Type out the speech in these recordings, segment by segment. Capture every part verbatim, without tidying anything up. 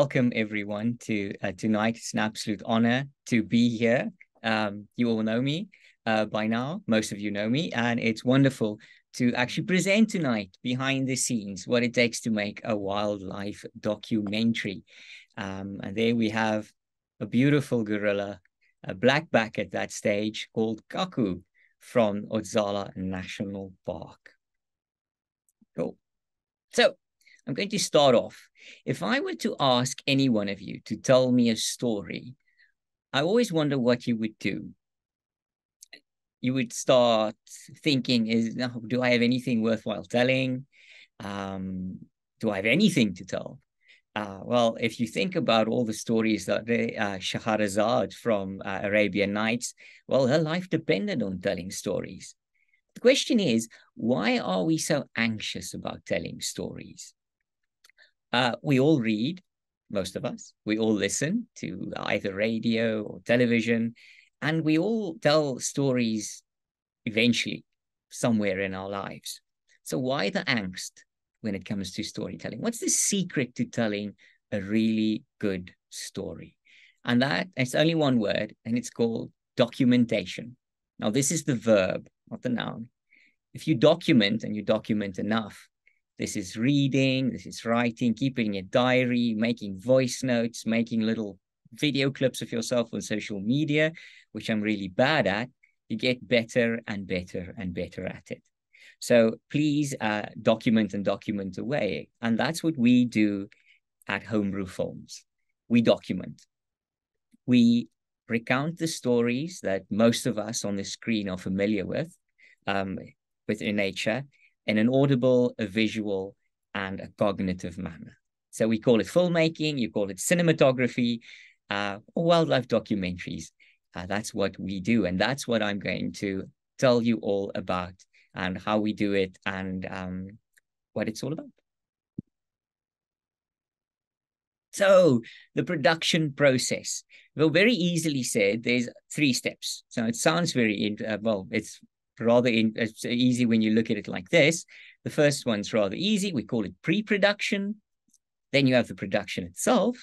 welcome everyone to uh, tonight. It's an absolute honor to be here. Um, you all know me uh, by now. Most of you know me, and it's wonderful to actually present tonight behind the scenes what it takes to make a wildlife documentary. Um, and there we have a beautiful gorilla, a blackback at that stage, called Kaku from Odzala National Park. Cool. So I'm going to start off. If I were to ask any one of you to tell me a story, I always wonder what you would do. You would start thinking, "Is oh, do I have anything worthwhile telling? Um, do I have anything to tell?" Uh, well, if you think about all the stories that uh, Shahrazad from uh, Arabian Nights, well, her life depended on telling stories. The question is, why are we so anxious about telling stories? Uh, we all read, most of us. We all listen to either radio or television, and we all tell stories eventually somewhere in our lives. So why the angst when it comes to storytelling? What's the secret to telling a really good story? And that, it's only one word, and it's called documentation. Now, this is the verb, not the noun. If you document, and you document enough, this is reading, this is writing, keeping a diary, making voice notes, making little video clips of yourself on social media, which I'm really bad at, you get better and better and better at it. So please uh, document and document away. And that's what we do at Homebrew Films. We document. We recount the stories that most of us on the screen are familiar with, um, within nature, in an audible, a visual, and a cognitive manner. So we call it filmmaking, you call it cinematography, uh, or wildlife documentaries. Uh, that's what we do. And that's what I'm going to tell you all about, and how we do it, and um, what it's all about. So the production process, well, very easily said, there's three steps. So it sounds very, uh, well, it's rather in, it's easy when you look at it like this. The first one's rather easy. We call it pre-production. Then you have the production itself.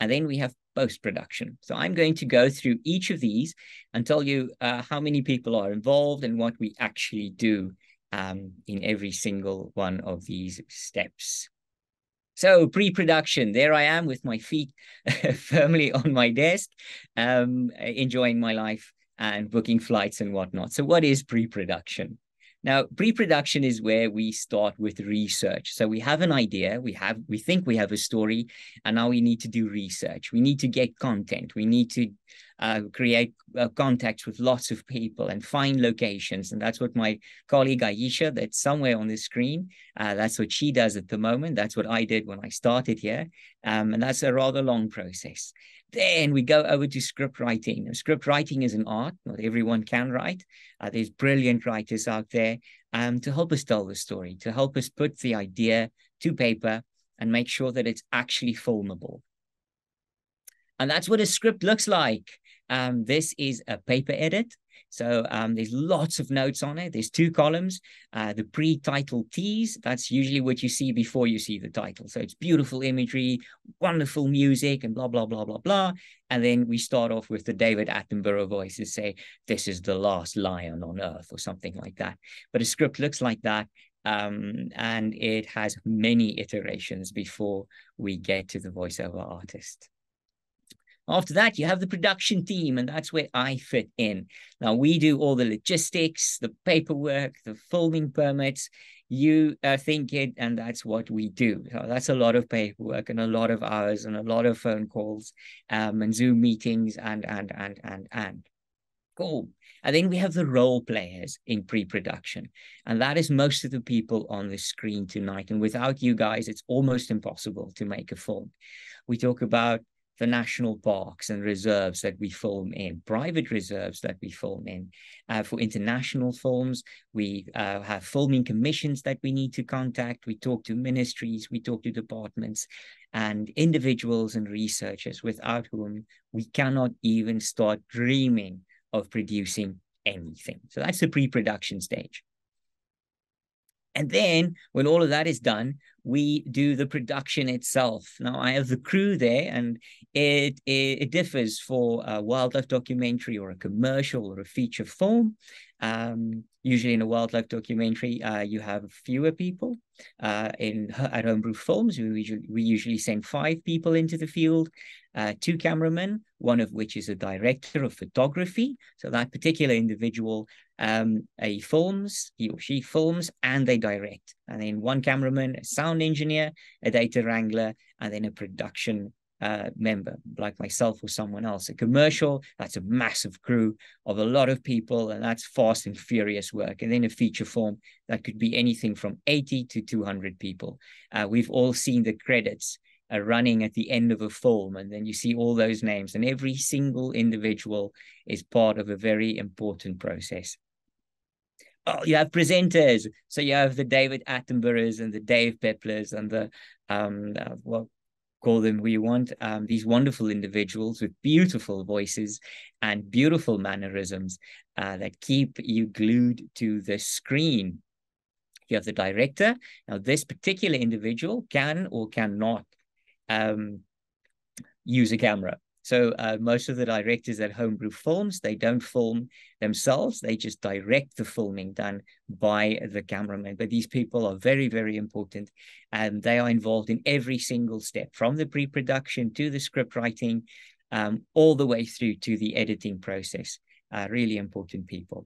And then we have post-production. So I'm going to go through each of these and tell you uh, how many people are involved and what we actually do um, in every single one of these steps. So pre-production, there I am with my feet firmly on my desk, um, enjoying my life and booking flights and whatnot. So what is pre-production? Now, pre-production is where we start with research. So we have an idea, we have, we think we have a story, and now we need to do research. We need to get content. We need to uh, create uh, contacts with lots of people and find locations. And that's what my colleague Ayesha, that's somewhere on the screen, uh, that's what she does at the moment. That's what I did when I started here. Um, and that's a rather long process. Then we go over to script writing. Now, script writing is an art. Not everyone can write. Uh, there's brilliant writers out there um, to help us tell the story, to help us put the idea to paper and make sure that it's actually filmable. And that's what a script looks like. Um, this is a paper edit. So um, there's lots of notes on it. There's two columns, uh, the pre-title tease. That's usually what you see before you see the title. So it's beautiful imagery, wonderful music, and blah, blah, blah, blah, blah. And then we start off with the David Attenborough voices, say, "This is the last lion on earth," or something like that. But a script looks like that. Um, and it has many iterations before we get to the voiceover artist. After that, you have the production team, and that's where I fit in. Now, we do all the logistics, the paperwork, the filming permits. You uh, think it, and that's what we do. So that's a lot of paperwork and a lot of hours and a lot of phone calls um, and Zoom meetings and, and, and, and, and. Cool. And then we have the role players in pre-production, and that is most of the people on the screen tonight. And without you guys, it's almost impossible to make a film. We talk about the national parks and reserves that we film in, private reserves that we film in. Uh, for international films, we uh, have filming commissions that we need to contact. We talk to ministries, we talk to departments and individuals and researchers without whom we cannot even start dreaming of producing anything. So that's the pre-production stage. And then when all of that is done, we do the production itself. Now, I have the crew there, and it, it, it differs for a wildlife documentary or a commercial or a feature film. Um, usually in a wildlife documentary, uh, you have fewer people. Uh, in At Homebrew Films, we usually, we usually send five people into the field, uh, two cameramen, one of which is a director of photography. So that particular individual um, he films, he or she films, and they direct. And then one cameraman, a sound engineer, a data wrangler, and then a production Uh, member like myself or someone else. A commercial, that's a massive crew of a lot of people, and that's fast and furious work. And then a feature film, that could be anything from eighty to two hundred people. Uh, we've all seen the credits uh, running at the end of a film, and then you see all those names, and every single individual is part of a very important process. Oh, you have presenters, so you have the David Attenboroughs and the Dave Peplers and the um uh, well, call them who you want, um, these wonderful individuals with beautiful voices and beautiful mannerisms uh, that keep you glued to the screen. You have the director. Now, this particular individual can or cannot um, use a camera. So uh, most of the directors at Homebrew Films, they don't film themselves. They just direct the filming done by the cameraman. But these people are very, very important. And they are involved in every single step, from the pre-production to the script writing, um, all the way through to the editing process. Uh, really important people.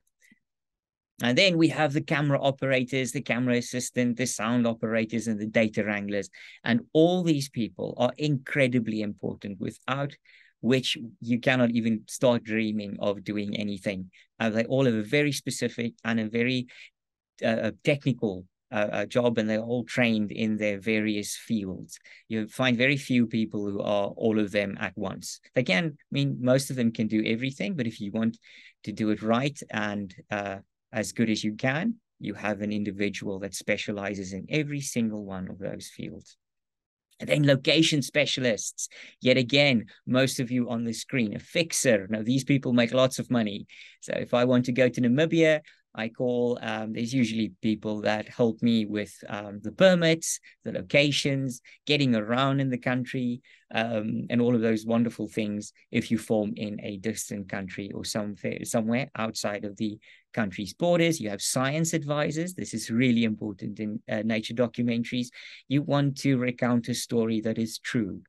And then we have the camera operators, the camera assistant, the sound operators, and the data wranglers. And all these people are incredibly important, without which you cannot even start dreaming of doing anything. Uh, they all have a very specific and a very uh, technical uh, job, and they're all trained in their various fields. You find very few people who are all of them at once. They can, I mean, most of them can do everything, but if you want to do it right and uh, as good as you can, you have an individual that specializes in every single one of those fields. And then location specialists, yet again, most of you on the screen, a fixer. Now, these people make lots of money. So if I want to go to Namibia, I call, um, there's usually people that help me with um, the permits, the locations, getting around in the country, um, and all of those wonderful things if you film in a distant country or some, somewhere outside of the country's borders. You have science advisors. This is really important in uh, nature documentaries. You want to recount a story that is true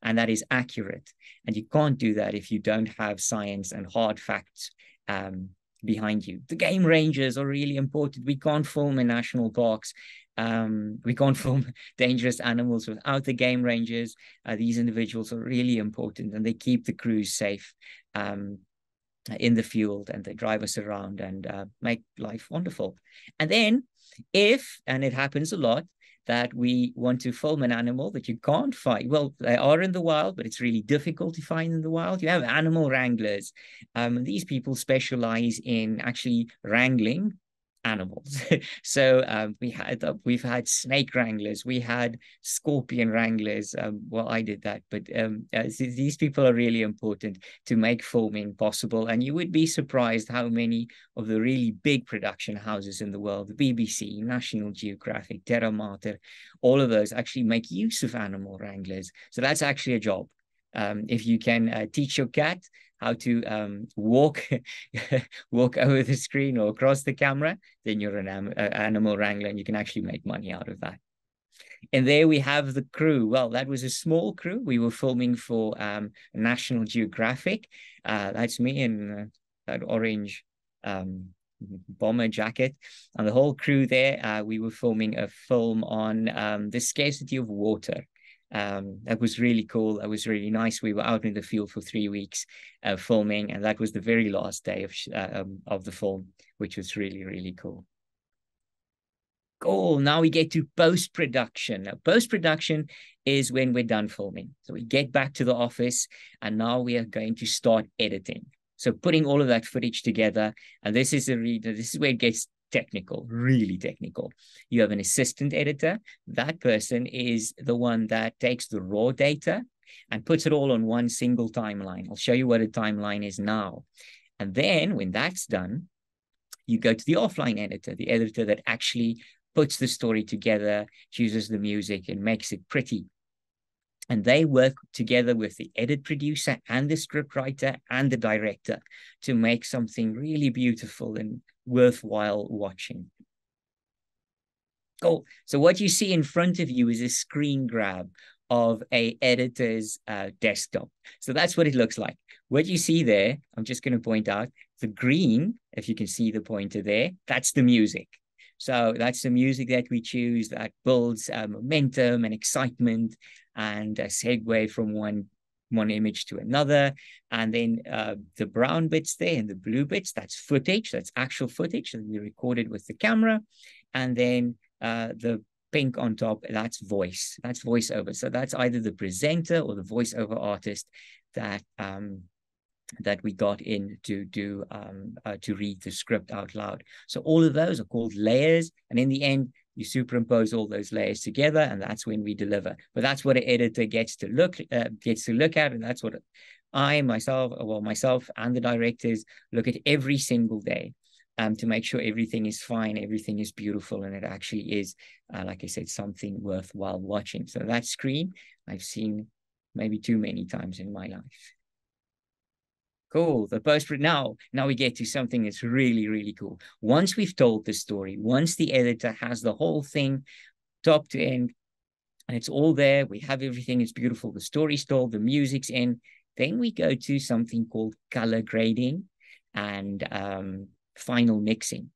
and that is accurate. And you can't do that if you don't have science and hard facts um, behind you. The game rangers are really important. We can't film in national parks. Um, we can't film dangerous animals without the game rangers. Uh, these individuals are really important, and they keep the crews safe um, in the field, and they drive us around and uh, make life wonderful. And then if, and it happens a lot, that we want to film an animal that you can't find. Well, they are in the wild, but it's really difficult to find in the wild. You have animal wranglers. Um, these people specialize in actually wrangling animals. so um, we had, uh, we've had snake wranglers. We had scorpion wranglers. Um, well, I did that, but um, uh, these people are really important to make filming possible. And you would be surprised how many of the really big production houses in the world, the B B C, National Geographic, Terra Mater, all of those actually make use of animal wranglers. So that's actually a job. Um, if you can uh, teach your cat how to um, walk walk over the screen or across the camera, then you're an am uh, animal wrangler, and you can actually make money out of that. And there we have the crew. Well, that was a small crew. We were filming for um, National Geographic. Uh, that's me in uh, that orange um, bomber jacket. And the whole crew there, uh, we were filming a film on um, the scarcity of water. Um, that was really cool. That was really nice. We were out in the field for three weeks uh, filming, and that was the very last day of, uh, um, of the film, which was really, really cool. Cool. Now we get to post-production. Now, post-production is when we're done filming. So we get back to the office, and now we are going to start editing. So putting all of that footage together, and this is a re- this is where it gets technical, really technical. You have an assistant editor. That person is the one that takes the raw data and puts it all on one single timeline. I'll show you what a timeline is now. And then when that's done, you go to the offline editor, the editor that actually puts the story together, chooses the music, and makes it pretty. And they work together with the edit producer and the scriptwriter and the director to make something really beautiful and worthwhile watching. Cool. So what you see in front of you is a screen grab of a editor's uh, desktop. So that's what it looks like. What you see there, I'm just going to point out, the green, if you can see the pointer there, that's the music. So that's the music that we choose that builds uh, momentum and excitement and a segue from one, one image to another. And then uh, the brown bits there and the blue bits, that's footage, that's actual footage that we recorded with the camera. And then uh, the pink on top, that's voice, that's voiceover. So that's either the presenter or the voiceover artist that um, that we got in to do um, uh, to read the script out loud. So all of those are called layers. And in the end, you superimpose all those layers together, and that's when we deliver. But that's what an editor gets to look uh, gets to look at, and that's what I myself, well, myself and the directors look at every single day um, to make sure everything is fine, everything is beautiful, and it actually is, uh, like I said, something worthwhile watching. So that screen I've seen maybe too many times in my life. Cool. The post now, now we get to something that's really, really cool. Once we've told the story, once the editor has the whole thing top to end, and it's all there, we have everything, it's beautiful, the story's told, the music's in, then we go to something called color grading and um, final mixing.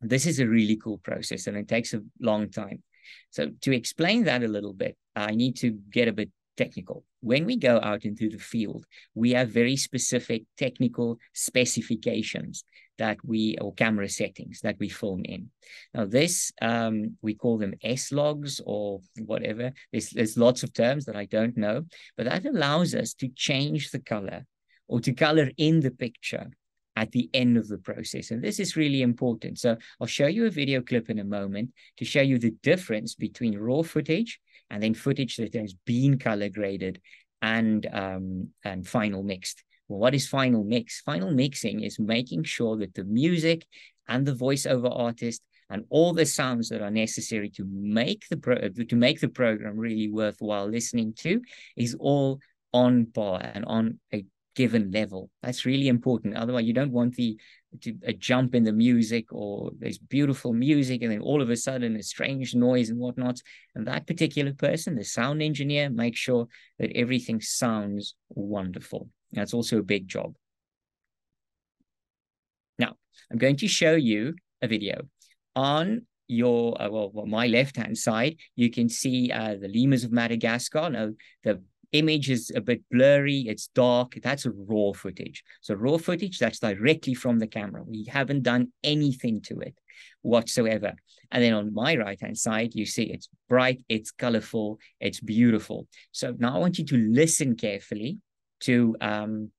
This is a really cool process, and it takes a long time. So to explain that a little bit, I need to get a bit technical. When we go out into the field, we have very specific technical specifications that we, or camera settings that we film in. Now this, um, we call them S logs or whatever. There's, there's lots of terms that I don't know, but that allows us to change the color or to color in the picture at the end of the process. And this is really important. So I'll show you a video clip in a moment to show you the difference between raw footage and then footage that has been color graded and, um, and final mixed. Well, what is final mix? Final mixing is making sure that the music and the voiceover artist and all the sounds that are necessary to make the pro to make the program really worthwhile listening to is all on par and on a given level. That's really important. Otherwise, you don't want the to, a jump in the music, or there's beautiful music and then all of a sudden a strange noise and whatnot. And that particular person, the sound engineer, makes sure that everything sounds wonderful. That's also a big job. Now, I'm going to show you a video. On your, uh, well, well, my left-hand side, you can see uh, the lemurs of Madagascar. Now, the image is a bit blurry, it's dark, that's raw footage. So raw footage, that's directly from the camera. We haven't done anything to it whatsoever. And then on my right-hand side, you see it's bright, it's colorful, it's beautiful. So now I want you to listen carefully to, um,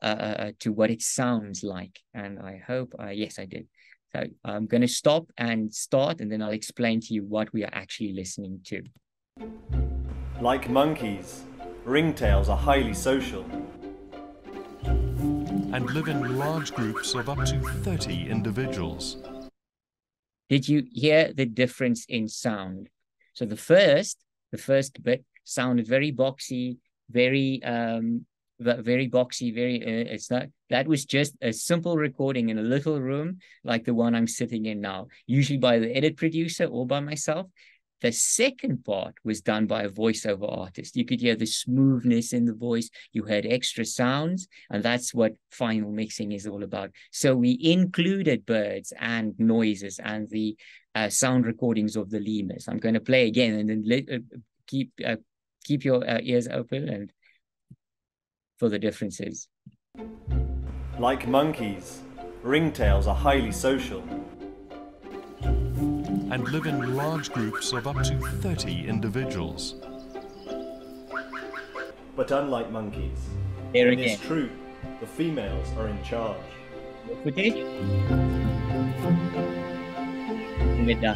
uh, to what it sounds like. And I hope, uh, yes, I did. So I'm going to stop and start, and then I'll explain to you what we are actually listening to. Like monkeys, ringtails are highly social and live in large groups of up to thirty individuals. Did you hear the difference in sound? So the first, the first bit sounded very boxy, very, um, very boxy, very. Uh, it's not. That was just a simple recording in a little room like the one I'm sitting in now, usually by the edit producer or by myself. The second part was done by a voiceover artist. You could hear the smoothness in the voice. You heard extra sounds, and that's what final mixing is all about. So we included birds and noises and the uh, sound recordings of the lemurs. I'm going to play again, and then let, uh, keep uh, keep your uh, ears open and for the differences. Like monkeys, ringtails are highly social and live in large groups of up to thirty individuals. But unlike monkeys, there again, it's true, the females are in charge. The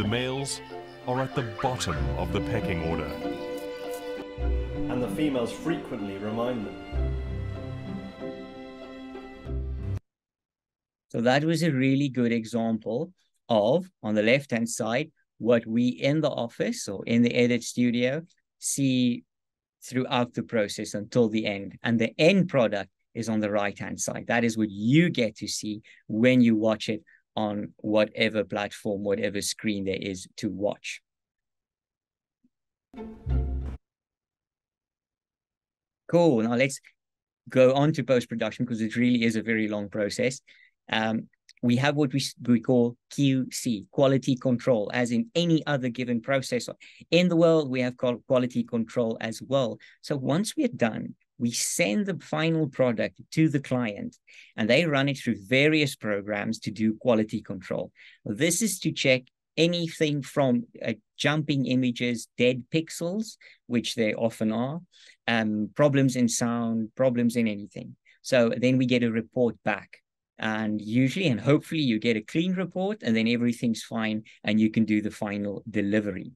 males are at the bottom of the pecking order, and the females frequently remind them. So that was a really good example of, on the left-hand side, what we in the office or in the edit studio see throughout the process until the end. And the end product is on the right-hand side. That is what you get to see when you watch it on whatever platform, whatever screen there is to watch. Cool. Now let's go on to post-production, because it really is a very long process. Um, we have what we, we call Q C, quality control, as in any other given process. In the world, we have quality control as well. So once we're done, we send the final product to the client and they run it through various programs to do quality control. This is to check anything from uh, jumping images, dead pixels, which they often are, um, problems in sound, problems in anything. So then we get a report back. And usually and hopefully you get a clean report, and then everything's fine and you can do the final delivery.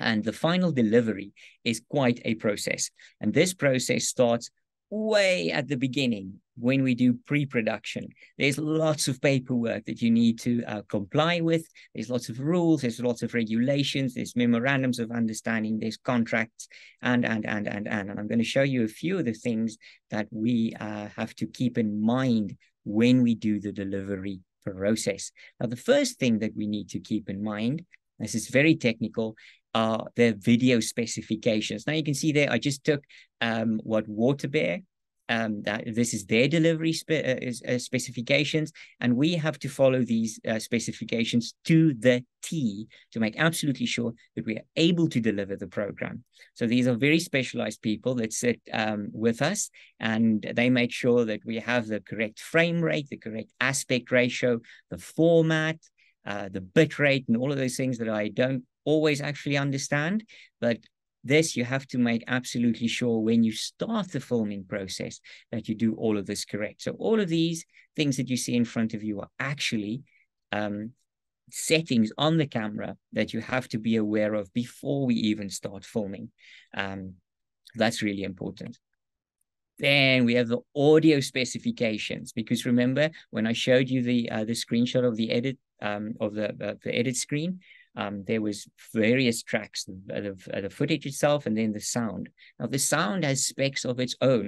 And the final delivery is quite a process. And this process starts way at the beginning when we do pre-production. There's lots of paperwork that you need to uh, comply with. There's lots of rules. There's lots of regulations. There's memorandums of understanding. There's contracts and, and, and, and, and. And I'm going to show you a few of the things that we uh, have to keep in mind when we do the delivery process. Now, the first thing that we need to keep in mind, this is very technical, are the video specifications. Now you can see there, I just took um, what Waterbear, um, that this is their delivery spe uh, uh, specifications, and we have to follow these uh, specifications to the T to make absolutely sure that we are able to deliver the program. So these are very specialized people that sit um, with us, and they make sure that we have the correct frame rate, the correct aspect ratio, the format, uh, the bit rate, and all of those things that I don't always actually understand. But this you have to make absolutely sure when you start the filming process that you do all of this correct. So all of these things that you see in front of you are actually um, settings on the camera that you have to be aware of before we even start filming. Um, that's really important. Then we have the audio specifications, because remember when I showed you the uh, the screenshot of the edit um, of the uh, the edit screen, Um, there was various tracks, the, the, the footage itself, and then the sound. Now, the sound has specs of its own.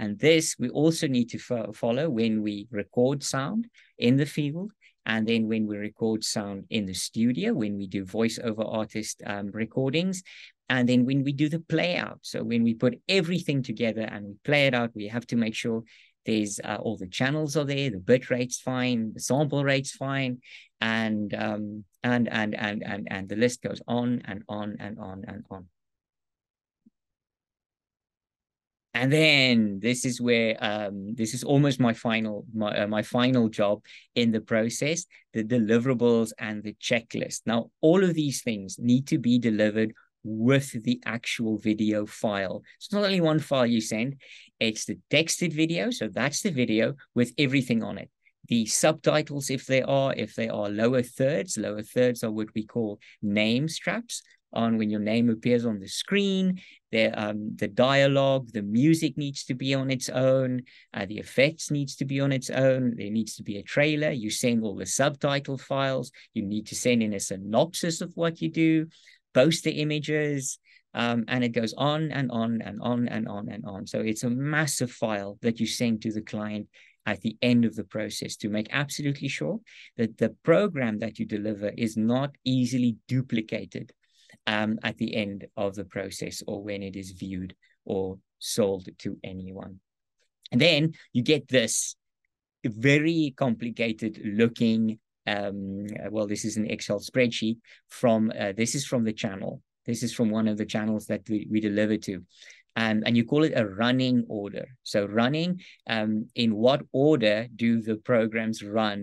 And this we also need to fo follow when we record sound in the field, and then when we record sound in the studio, when we do voiceover artist um, recordings, and then when we do the play out. So when we put everything together and we play it out, we have to make sure there's uh, all the channels are there, the bit rate's fine, the sample rate's fine, and um, and and and and and the list goes on and on and on and on. And then this is where um, this is almost my final my uh, my final job in the process: the deliverables and the checklist. Now, all of these things need to be delivered with the actual video file. It's not only one file you send, it's the texted video. So that's the video with everything on it. The subtitles, if they are, if they are lower thirds, lower thirds are what we call name straps on when your name appears on the screen. There, um, the dialogue, the music needs to be on its own. Uh, the effects needs to be on its own. There needs to be a trailer. You send all the subtitle files. You need to send in a synopsis of what you do. Poster images, um, and it goes on and on and on and on and on. So it's a massive file that you send to the client at the end of the process to make absolutely sure that the program that you deliver is not easily duplicated um, at the end of the process or when it is viewed or sold to anyone. And then you get this very complicated looking Um, well, this is an Excel spreadsheet from, uh, this is from the channel. This is from one of the channels that we, we deliver to. Um, and you call it a running order. So running, um, in what order do the programs run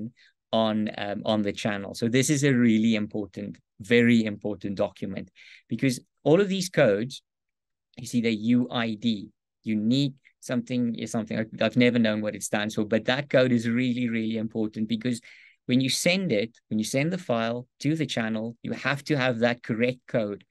on, um, on the channel? So this is a really important, very important document, because all of these codes, you see the U I D, unique something is something, I've never known what it stands for, but that code is really, really important, because when you send it, when you send the file to the channel, you have to have that correct code.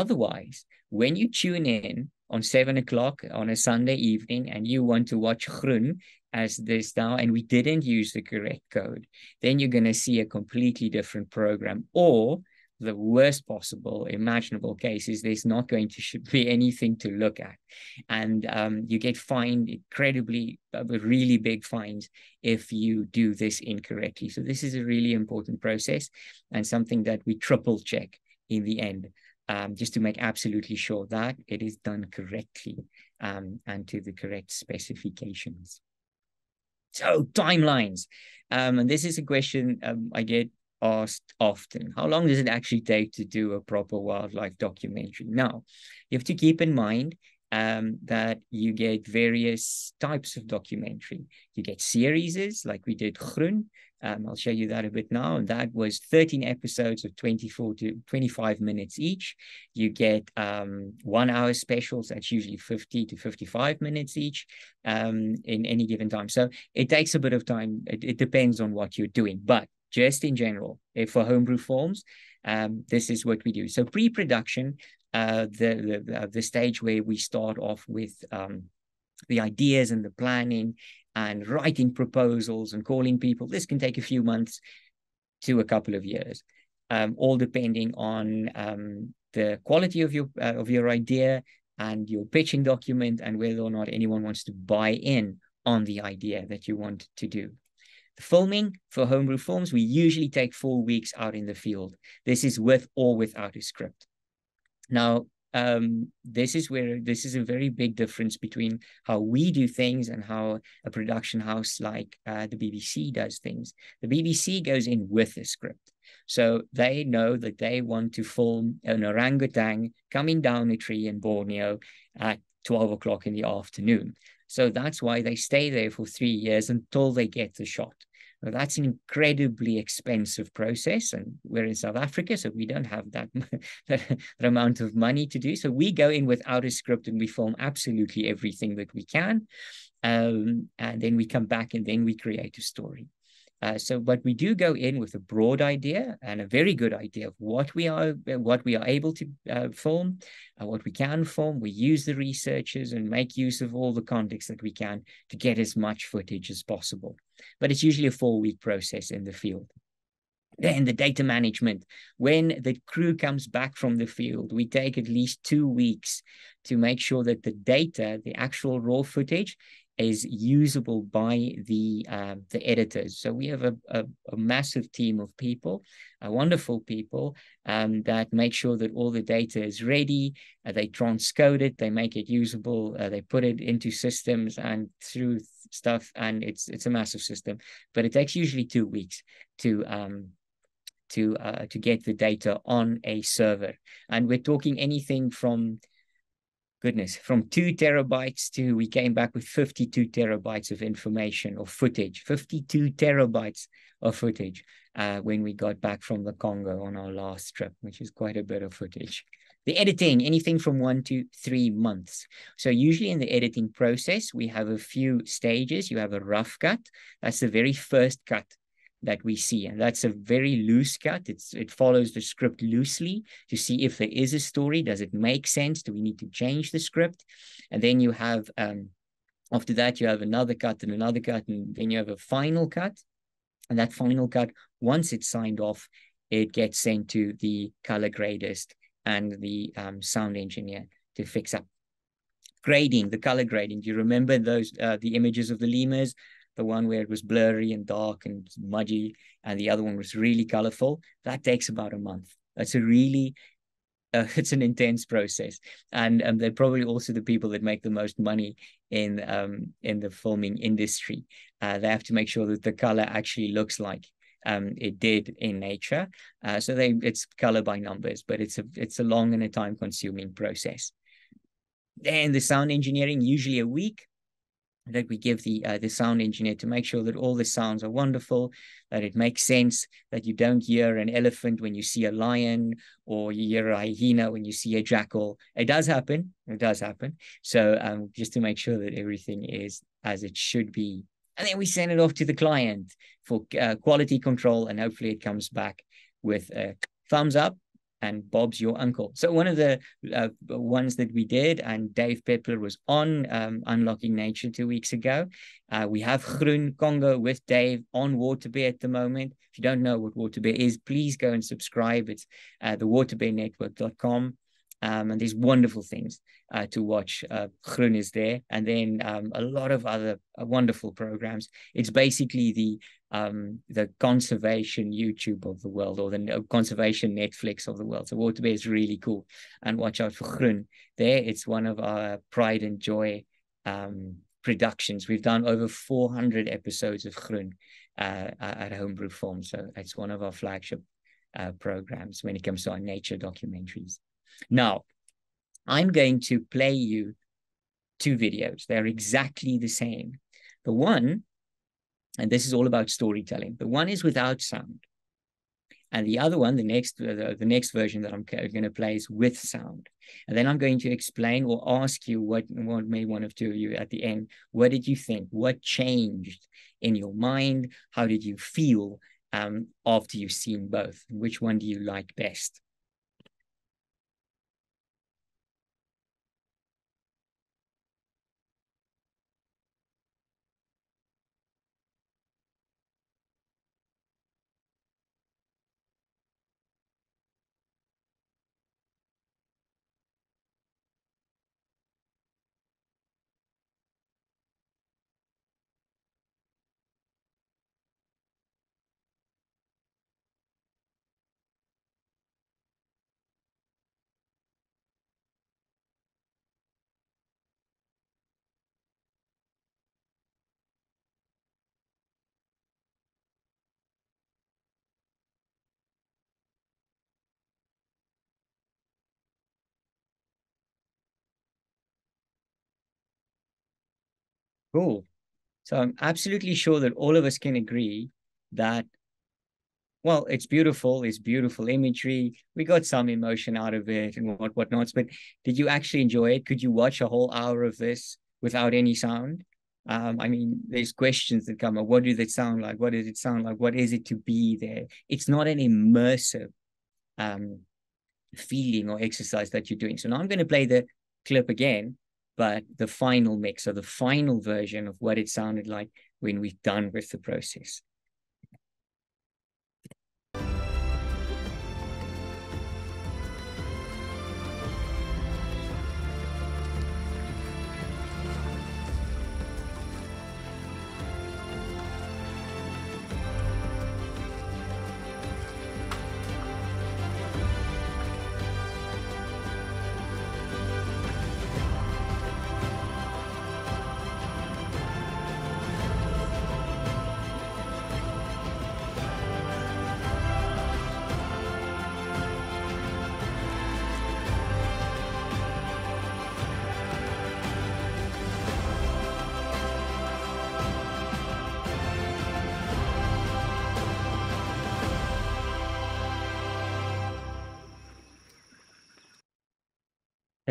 Otherwise, when you tune in on seven o'clock on a Sunday evening and you want to watch Groen as this now, and we didn't use the correct code, then you're going to see a completely different program. Or the worst possible imaginable case is there's not going to be anything to look at. And um, you get fined, incredibly, really big fines if you do this incorrectly. So this is a really important process and something that we triple check in the end, um, just to make absolutely sure that it is done correctly um, and to the correct specifications. So timelines. Um, and this is a question um, I get asked often. How long does it actually take to do a proper wildlife documentary? Now, you have to keep in mind um, that you get various types of documentary. You get series like we did Groen. Um, I'll show you that a bit now. And that was thirteen episodes of twenty-four to twenty-five minutes each. You get um, one hour specials. That's usually fifty to fifty-five minutes each um, in any given time. So it takes a bit of time. It, it depends on what you're doing. But just in general, if for homebrew forms, um, this is what we do. So pre-production, uh, the, the, the stage where we start off with um, the ideas and the planning and writing proposals and calling people. This can take a few months to a couple of years, um, all depending on um, the quality of your, uh, of your idea and your pitching document and whether or not anyone wants to buy in on the idea that you want to do. Filming for homebrew films, we usually take four weeks out in the field. This is with or without a script. Now, um, this is where this is a very big difference between how we do things and how a production house like uh, the B B C does things. The B B C goes in with a script. So they know that they want to film an orangutan coming down a tree in Borneo at twelve o'clock in the afternoon. So that's why they stay there for three years until they get the shot. Now, that's an incredibly expensive process. And we're in South Africa, so we don't have that, that amount of money to do. So we go in without a script and we film absolutely everything that we can. Um, and then we come back and then we create a story. Uh, so, but we do go in with a broad idea and a very good idea of what we are, what we are able to uh, film, uh, what we can film. We use the researchers and make use of all the context that we can to get as much footage as possible. But it's usually a four-week process in the field. Then the data management. When the crew comes back from the field, we take at least two weeks to make sure that the data, the actual raw footage, is usable by the uh, the editors. So we have a, a, a massive team of people, uh, wonderful people um, that make sure that all the data is ready. Uh, they transcode it, they make it usable, uh, they put it into systems and through stuff, and it's it's a massive system. But it takes usually two weeks to um, to uh, to get the data on a server, and we're talking anything from. Goodness, from two terabytes to we came back with fifty-two terabytes of information or footage, fifty-two terabytes of footage uh, when we got back from the Congo on our last trip, which is quite a bit of footage. The editing, anything from one to three months. So usually in the editing process, we have a few stages. You have a rough cut. That's the very first cut that we see. And that's a very loose cut. It's, it follows the script loosely to see if there is a story. Does it make sense? Do we need to change the script? And then you have, um, after that, you have another cut and another cut, and then you have a final cut. And that final cut, once it's signed off, it gets sent to the color gradist and the um, sound engineer to fix up. Grading, the color grading. Do you remember those, uh, the images of the lemurs? The one where it was blurry and dark and mudgy, and the other one was really colorful. That takes about a month. That's a really, uh, it's an intense process. And um, they're probably also the people that make the most money in, um, in the filming industry. Uh, they have to make sure that the color actually looks like um, it did in nature. Uh, so they, it's color by numbers, but it's a, it's a long and a time consuming process. And the sound engineering, usually a week, that we give the uh, the sound engineer to make sure that all the sounds are wonderful, that it makes sense, that you don't hear an elephant when you see a lion, or you hear a hyena when you see a jackal. It does happen. It does happen. So um, just to make sure that everything is as it should be. And then we send it off to the client for uh, quality control, and hopefully it comes back with a thumbs up and Bob's Your Uncle. So one of the uh, ones that we did, and Dave Pepler was on um, Unlocking Nature two weeks ago. Uh, we have Groen Congo with Dave on Waterbear at the moment. If you don't know what Waterbear is, please go and subscribe. It's uh, the waterbear network dot com. Um, and there's wonderful things uh, to watch. Uh, Groen is there. And then um, a lot of other uh, wonderful programs. It's basically the um, the conservation YouTube of the world, or the conservation Netflix of the world. So Waterbear is really cool. And watch out for Groen there. It's one of our pride and joy um, productions. We've done over four hundred episodes of Groen uh, at Homebrew Farm. So it's one of our flagship uh, programs when it comes to our nature documentaries. Now, I'm going to play you two videos. They're exactly the same. The one, and this is all about storytelling, the one is without sound. And the other one, the next, the, the next version that I'm going to play is with sound. And then I'm going to explain or ask you what, what may one of two of you at the end, what did you think? What changed in your mind? How did you feel um, after you've seen both? Which one do you like best? Cool. So I'm absolutely sure that all of us can agree that, well, it's beautiful, it's beautiful imagery. We got some emotion out of it and what whatnots, but did you actually enjoy it? Could you watch a whole hour of this without any sound? Um, I mean, there's questions that come up. What does it sound like? What does it sound like? What is it to be there? It's not an immersive um, feeling or exercise that you're doing. So now I'm going to play the clip again, but the final mix, or the final version of what it sounded like when we're done with the process.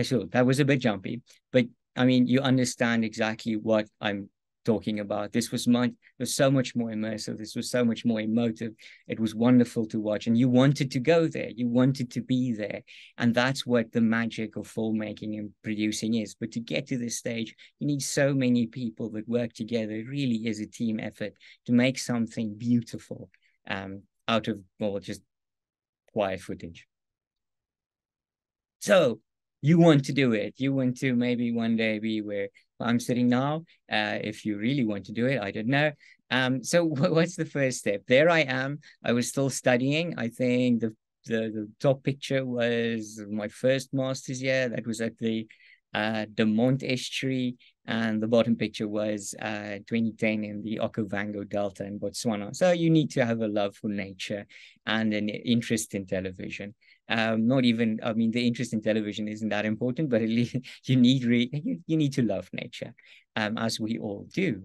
Sure, that was a bit jumpy, but I mean, you understand exactly what I'm talking about. This was much, was so much more immersive. This was so much more emotive. It was wonderful to watch, and you wanted to go there. You wanted to be there, and that's what the magic of filmmaking and producing is. But to get to this stage, you need so many people that work together. It really is a team effort to make something beautiful um, out of, well, just quiet footage. So you want to do it. You want to maybe one day be where I'm sitting now, uh, if you really want to do it, I don't know. Um, so what's the first step? There I am. I was still studying. I think the, the, the top picture was my first master's year. That was at the uh, Dumont Estuary. And the bottom picture was uh, twenty ten in the Okavango Delta in Botswana. So you need to have a love for nature and an interest in television. Um, not even, I mean, the interest in television isn't that important, but at least you need re you, you need to love nature, um, as we all do.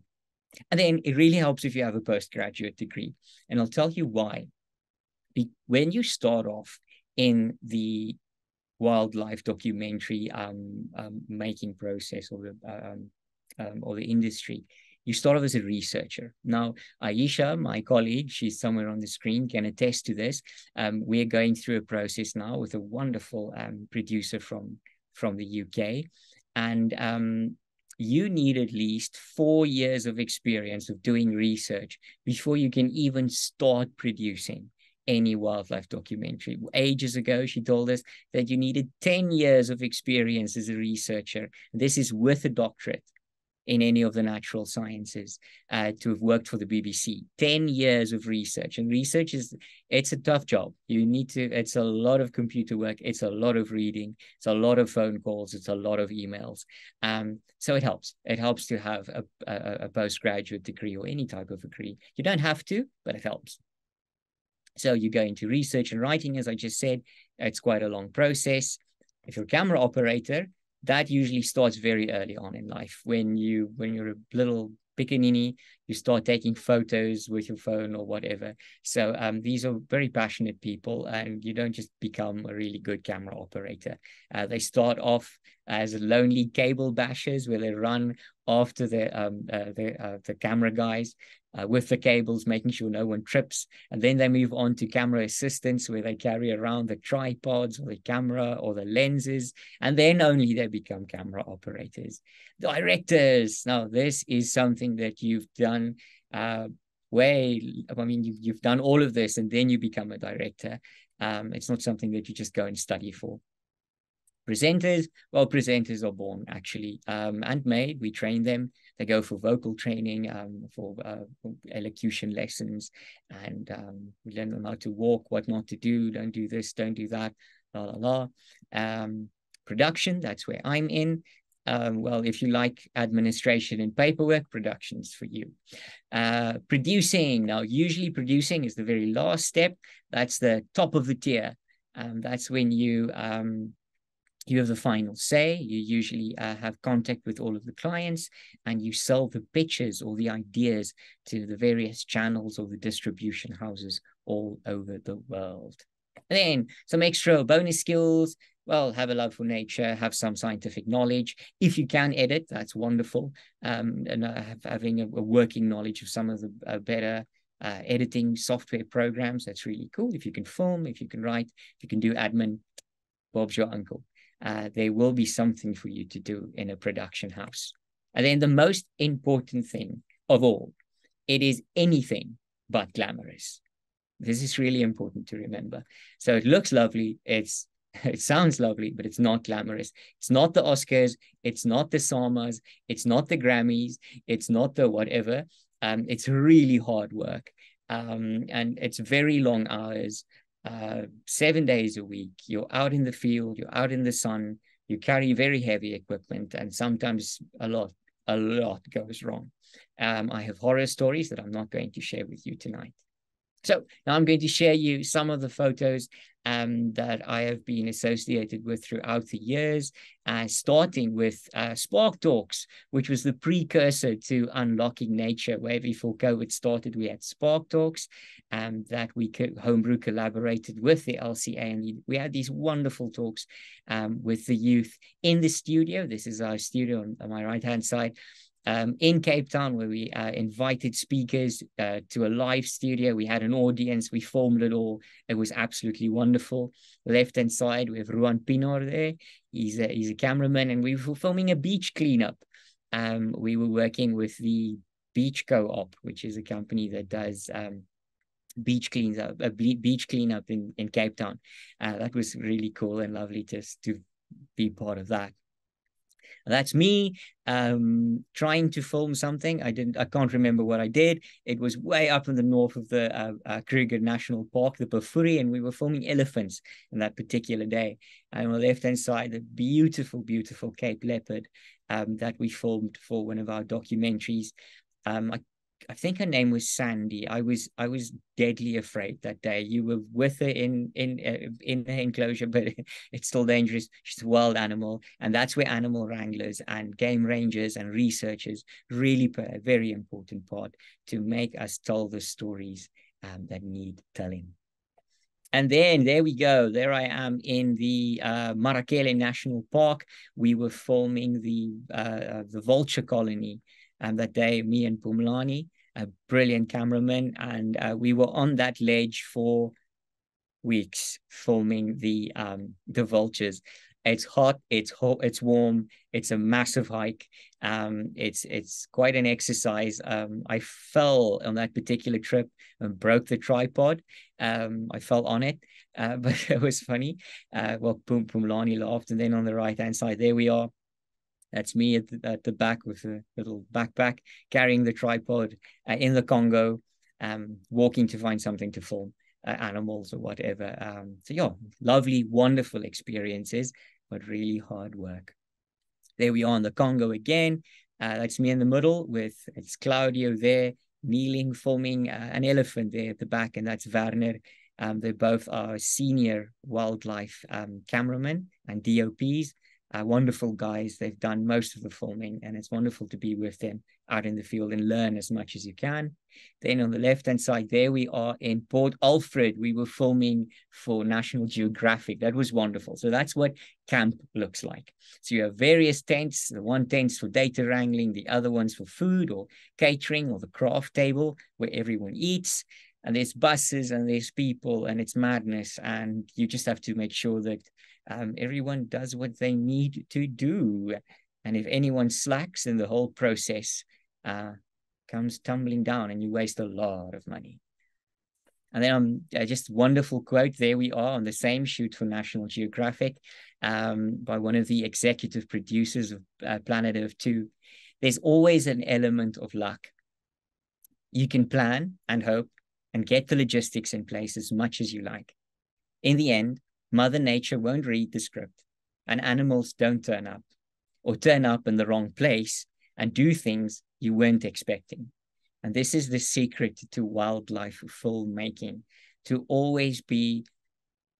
And then it really helps if you have a postgraduate degree. And I'll tell you why. Be when you start off in the wildlife documentary um, um, making process, or the, um, um, or the industry, you start off as a researcher. Now, Ayesha, my colleague, she's somewhere on the screen, can attest to this. Um, we're going through a process now with a wonderful um, producer from, from the U K. And um, you need at least four years of experience of doing research before you can even start producing any wildlife documentary. Ages ago, she told us that you needed ten years of experience as a researcher. This is with a doctorate in any of the natural sciences uh, to have worked for the B B C. ten years of research. And research is, it's a tough job. You need to, it's a lot of computer work. It's a lot of reading. It's a lot of phone calls. It's a lot of emails. Um, so it helps. It helps to have a, a, a postgraduate degree or any type of degree. You don't have to, but it helps. So you go into research and writing, as I just said, it's quite a long process. If you're a camera operator, that usually starts very early on in life. When, you, when you're a little pickaninny, you start taking photos with your phone or whatever. So um, these are very passionate people, and you don't just become a really good camera operator. Uh, they start off as lonely cable bashers where they run after the, um, uh, the, uh, the camera guys uh, with the cables, making sure no one trips. And then they move on to camera assistants where they carry around the tripods or the camera or the lenses. And then only they become camera operators. Directors. Now, this is something that you've done uh, way, I mean, you've, you've done all of this and then you become a director. Um, it's not something that you just go and study for. Presenters, well, presenters are born actually um, and made. We train them. They go for vocal training, um, for, uh, for elocution lessons, and um, we learn them how to walk, what not to do, don't do this, don't do that, la la la. Um, production, that's where I'm in. Um, well, if you like administration and paperwork, production's for you. Uh, producing, now usually producing is the very last step. That's the top of the tier. Um, that's when you... Um, You have the final say. You usually uh, have contact with all of the clients, and you sell the pictures or the ideas to the various channels or the distribution houses all over the world. And then some extra bonus skills. Well, have a love for nature, have some scientific knowledge. If you can edit, that's wonderful. Um, and uh, having a, a working knowledge of some of the uh, better uh, editing software programs, that's really cool. If you can film, if you can write, if you can do admin, Bob's your uncle. Uh, there will be something for you to do in a production house. And then the most important thing of all, it is anything but glamorous. This is really important to remember. So it looks lovely. It's, it sounds lovely, but it's not glamorous. It's not the Oscars. It's not the SAMAs. It's not the Grammys. It's not the whatever. Um, it's really hard work. Um, and it's very long hours. Uh, seven days a week, you're out in the field, you're out in the sun, you carry very heavy equipment, and sometimes a lot, a lot goes wrong. Um, I have horror stories that I'm not going to share with you tonight. So now I'm going to share you some of the photos um, that I have been associated with throughout the years, uh, starting with uh, Spark Talks, which was the precursor to Unlocking Nature. Way before COVID started, we had Spark Talks um, that we could, Homebrew collaborated with the L C A, and we had these wonderful talks um, with the youth in the studio. This is our studio on, on my right-hand side. Um, in Cape Town, where we uh, invited speakers uh, to a live studio. We had an audience. We filmed it all. It was absolutely wonderful. Left-hand side, we have Ruan Pinor there. He's a, he's a cameraman, and we were filming a beach cleanup. Um, we were working with the Beach Co-op, which is a company that does um, beach cleans up, a beach cleanup in, in Cape Town. Uh, that was really cool and lovely to, to be part of that. That's me um, trying to film something. I didn't. I can't remember what I did. It was way up in the north of the uh, uh, Kruger National Park, the Porfiri, and we were filming elephants on that particular day. And on the left-hand side, the beautiful, beautiful Cape Leopard um, that we filmed for one of our documentaries. Um, I, I think her name was Sandy. I was I was deadly afraid that day. You were with her in in uh, in the enclosure, but it's still dangerous. She's a wild animal, and that's where animal wranglers and game rangers and researchers really play a very important part to make us tell the stories um, that need telling. And then there we go. There I am in the uh, Marakele National Park. We were filming the uh, the vulture colony. And that day, me and Pumlani, a brilliant cameraman, and uh, we were on that ledge for weeks filming the um the vultures. It's hot, it's hot, it's warm, it's a massive hike. Um, it's it's quite an exercise. Um, I fell on that particular trip and broke the tripod. Um, I fell on it, uh, but it was funny. Uh, well, Pum Pumlani laughed, and then on the right-hand side, there we are. That's me at the, at the back with a little backpack, carrying the tripod uh, in the Congo, um, walking to find something to film. Uh, animals or whatever. Um, so yeah, lovely, wonderful experiences, but really hard work. There we are in the Congo again. Uh, that's me in the middle with, it's Claudio there, kneeling, filming uh, an elephant there at the back, and that's Werner. Um, they're both our senior wildlife um, cameramen and D O Ps, uh, wonderful guys. They've done most of the filming, and it's wonderful to be with them out in the field and learn as much as you can. Then on the left-hand side, there we are in Port Alfred. We were filming for National Geographic. That was wonderful. So that's what camp looks like. So you have various tents. The one tent's for data wrangling, the other one's for food or catering or the craft table where everyone eats. And there's buses and there's people and it's madness. And you just have to make sure that um, everyone does what they need to do. And if anyone slacks, then the whole process Uh, comes tumbling down and you waste a lot of money. And then um, uh, just wonderful quote, there we are on the same shoot for National Geographic um, by one of the executive producers of uh, Planet Earth two. There's always an element of luck. You can plan and hope and get the logistics in place as much as you like. In the end, Mother Nature won't read the script and animals don't turn up or turn up in the wrong place and do things you weren't expecting. And this is the secret to wildlife filmmaking, to always be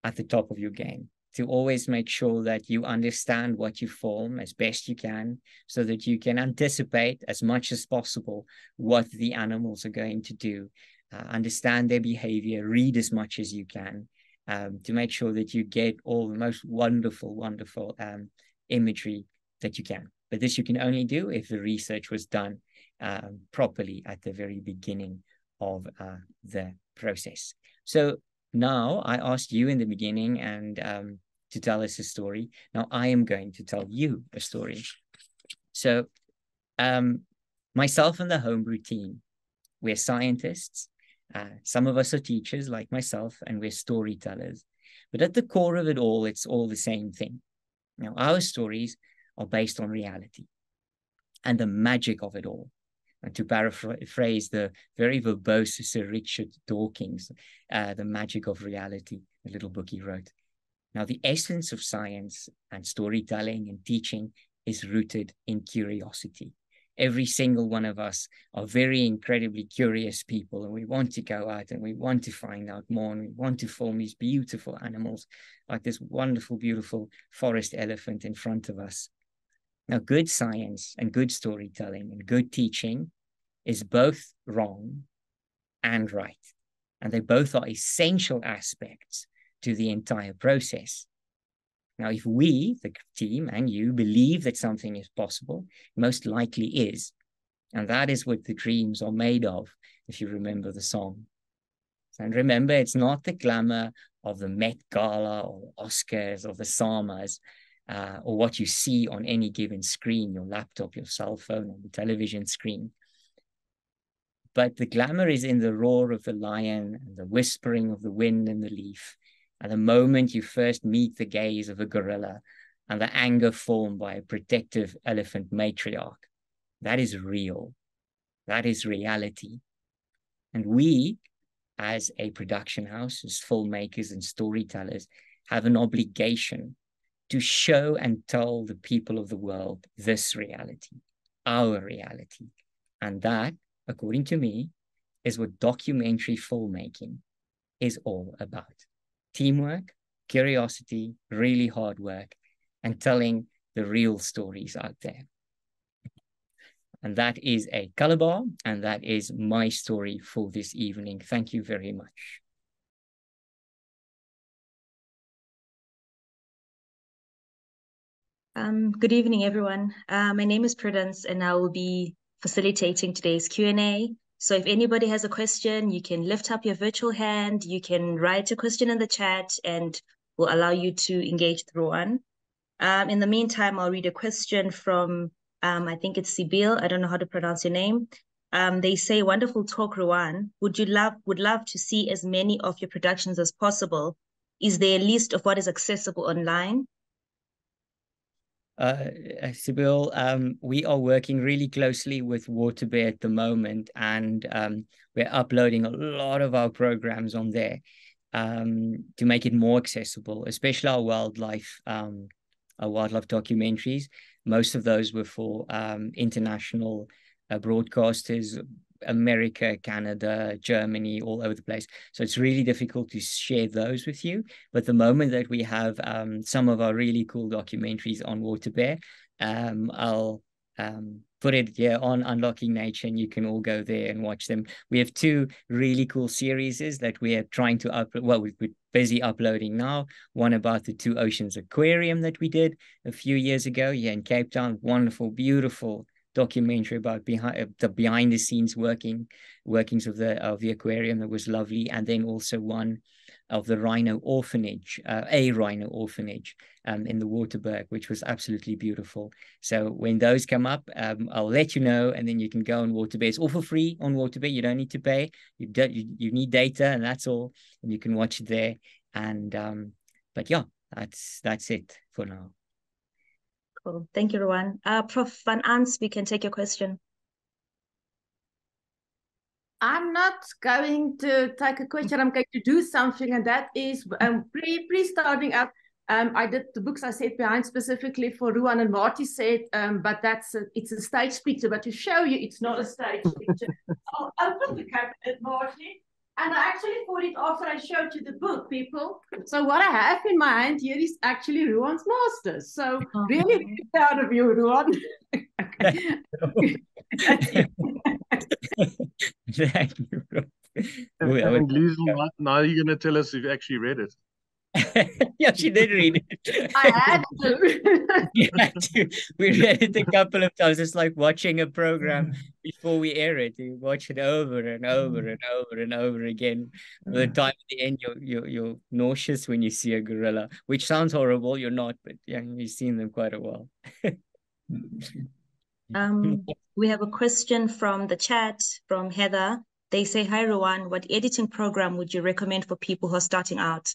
at the top of your game, to always make sure that you understand what you film as best you can so that you can anticipate as much as possible what the animals are going to do, uh, understand their behavior, read as much as you can um, to make sure that you get all the most wonderful, wonderful um, imagery that you can. But this you can only do if the research was done Um, properly at the very beginning of uh, the process. So now I asked you in the beginning and um, to tell us a story. Now I am going to tell you a story. So um, myself and the homebrew team, we're scientists. Uh, some of us are teachers like myself, and we're storytellers. But at the core of it all, it's all the same thing. Now our stories are based on reality and the magic of it all. And to paraphrase the very verbose Sir Richard Dawkins, uh, The Magic of Reality, the little book he wrote. Now, the essence of science and storytelling and teaching is rooted in curiosity. Every single one of us are very incredibly curious people, and we want to go out and we want to find out more, and we want to film these beautiful animals, like this wonderful, beautiful forest elephant in front of us. Now, good science and good storytelling and good teaching is both wrong and right. And they both are essential aspects to the entire process. Now, if we, the team and you, believe that something is possible, most likely is. And that is what the dreams are made of, if you remember the song. And remember, it's not the glamour of the Met Gala or the Oscars or the Samas, Uh, or what you see on any given screen, your laptop, your cell phone, or the television screen. But the glamour is in the roar of the lion and the whispering of the wind in the leaf, and the moment you first meet the gaze of a gorilla and the anger formed by a protective elephant matriarch. That is real. That is reality. And we, as a production house, as filmmakers and storytellers, have an obligation to show and tell the people of the world this reality, our reality. And that, according to me, is what documentary filmmaking is all about. Teamwork, curiosity, really hard work, and telling the real stories out there. And that is a color bar, and that is my story for this evening. Thank you very much. Um, good evening, everyone. Uh, my name is Prudence, and I will be facilitating today's Q and A. So if anybody has a question, you can lift up your virtual hand, you can write a question in the chat, and we'll allow you to engage through one. Um, in the meantime, I'll read a question from, um, I think it's Sibyl, I don't know how to pronounce your name. Um, they say, wonderful talk, Ruan. Would you love, would love to see as many of your productions as possible. Is there a list of what is accessible online? Uh, Sibyl, um, we are working really closely with Waterbear at the moment, and um, we're uploading a lot of our programs on there um, to make it more accessible, especially our wildlife, um, our wildlife documentaries. Most of those were for um, international uh, broadcasters, America, Canada, Germany, all over the place. So it's really difficult to share those with you. But the moment that we have um, some of our really cool documentaries on Waterbear, um, I'll um, put it here on Unlocking Nature, and you can all go there and watch them. We have two really cool series that we are trying to upload. Well, we've been busy uploading now. One about the Two Oceans Aquarium that we did a few years ago here in Cape Town. Wonderful, beautiful documentary about behind the behind the scenes working workings of the of the aquarium. That was lovely. And then also one of the rhino orphanage, uh, a rhino orphanage um, in the Waterberg, which was absolutely beautiful. So when those come up, um, I'll let you know, and then you can go on Waterbear. It's all for free on Waterbear. You don't need to pay. You don't. You, you need data, and that's all. And you can watch it there. And um, but yeah, that's that's it for now. Cool. Thank you, Ruan. Uh, Prof Van Ans, we can take your question. I'm not going to take a question. I'm going to do something, and that is um, pre pre starting up. Um, I did the books I set behind specifically for Ruan and Marty said, um, but that's a, it's a stage picture. But to show you, it's not a stage picture. I'll open the cabinet, Marty. And I actually bought it after I showed you the book, people. So what I have in my hand here is actually Ruan's masters. So oh, really, really proud of you, Ruan. Thank you. And, and Liesl, now you're going to tell us if you actually read it. Yeah, she did read it. I had to. We had to. We read it a couple of times. It's like watching a program before we air it. You watch it over and over and over and over again. By the time at the end, you're, you're, you're nauseous when you see a gorilla, which sounds horrible. You're not, but yeah, you've seen them quite a while. um, we have a question from the chat from Heather. They say, hi, Ruan, what editing program would you recommend for people who are starting out?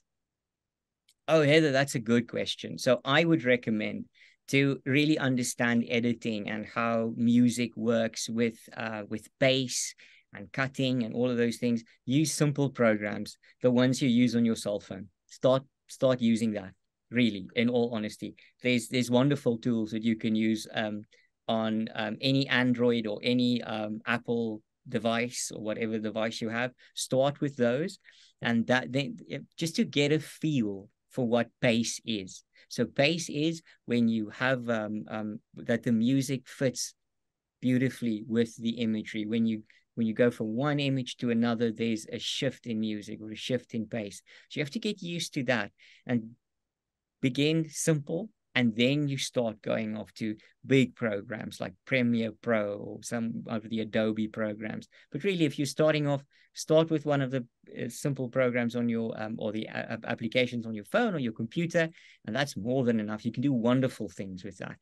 Oh, Heather, that's a good question. So I would recommend to really understand editing and how music works with uh, with bass and cutting and all of those things. Use simple programs, the ones you use on your cell phone. Start start using that, really, in all honesty. There's, there's wonderful tools that you can use um, on um, any Android or any um, Apple device or whatever device you have. Start with those, and that then just to get a feel for what bass is. So bass is when you have um, um, that the music fits beautifully with the imagery. When you when you go from one image to another, there's a shift in music or a shift in bass. So you have to get used to that and begin simple, and then you start going off to big programs like Premiere Pro or some of the Adobe programs. But really, if you're starting off, start with one of the uh, simple programs on your, um, or the uh, applications on your phone or your computer, and that's more than enough. You can do wonderful things with that.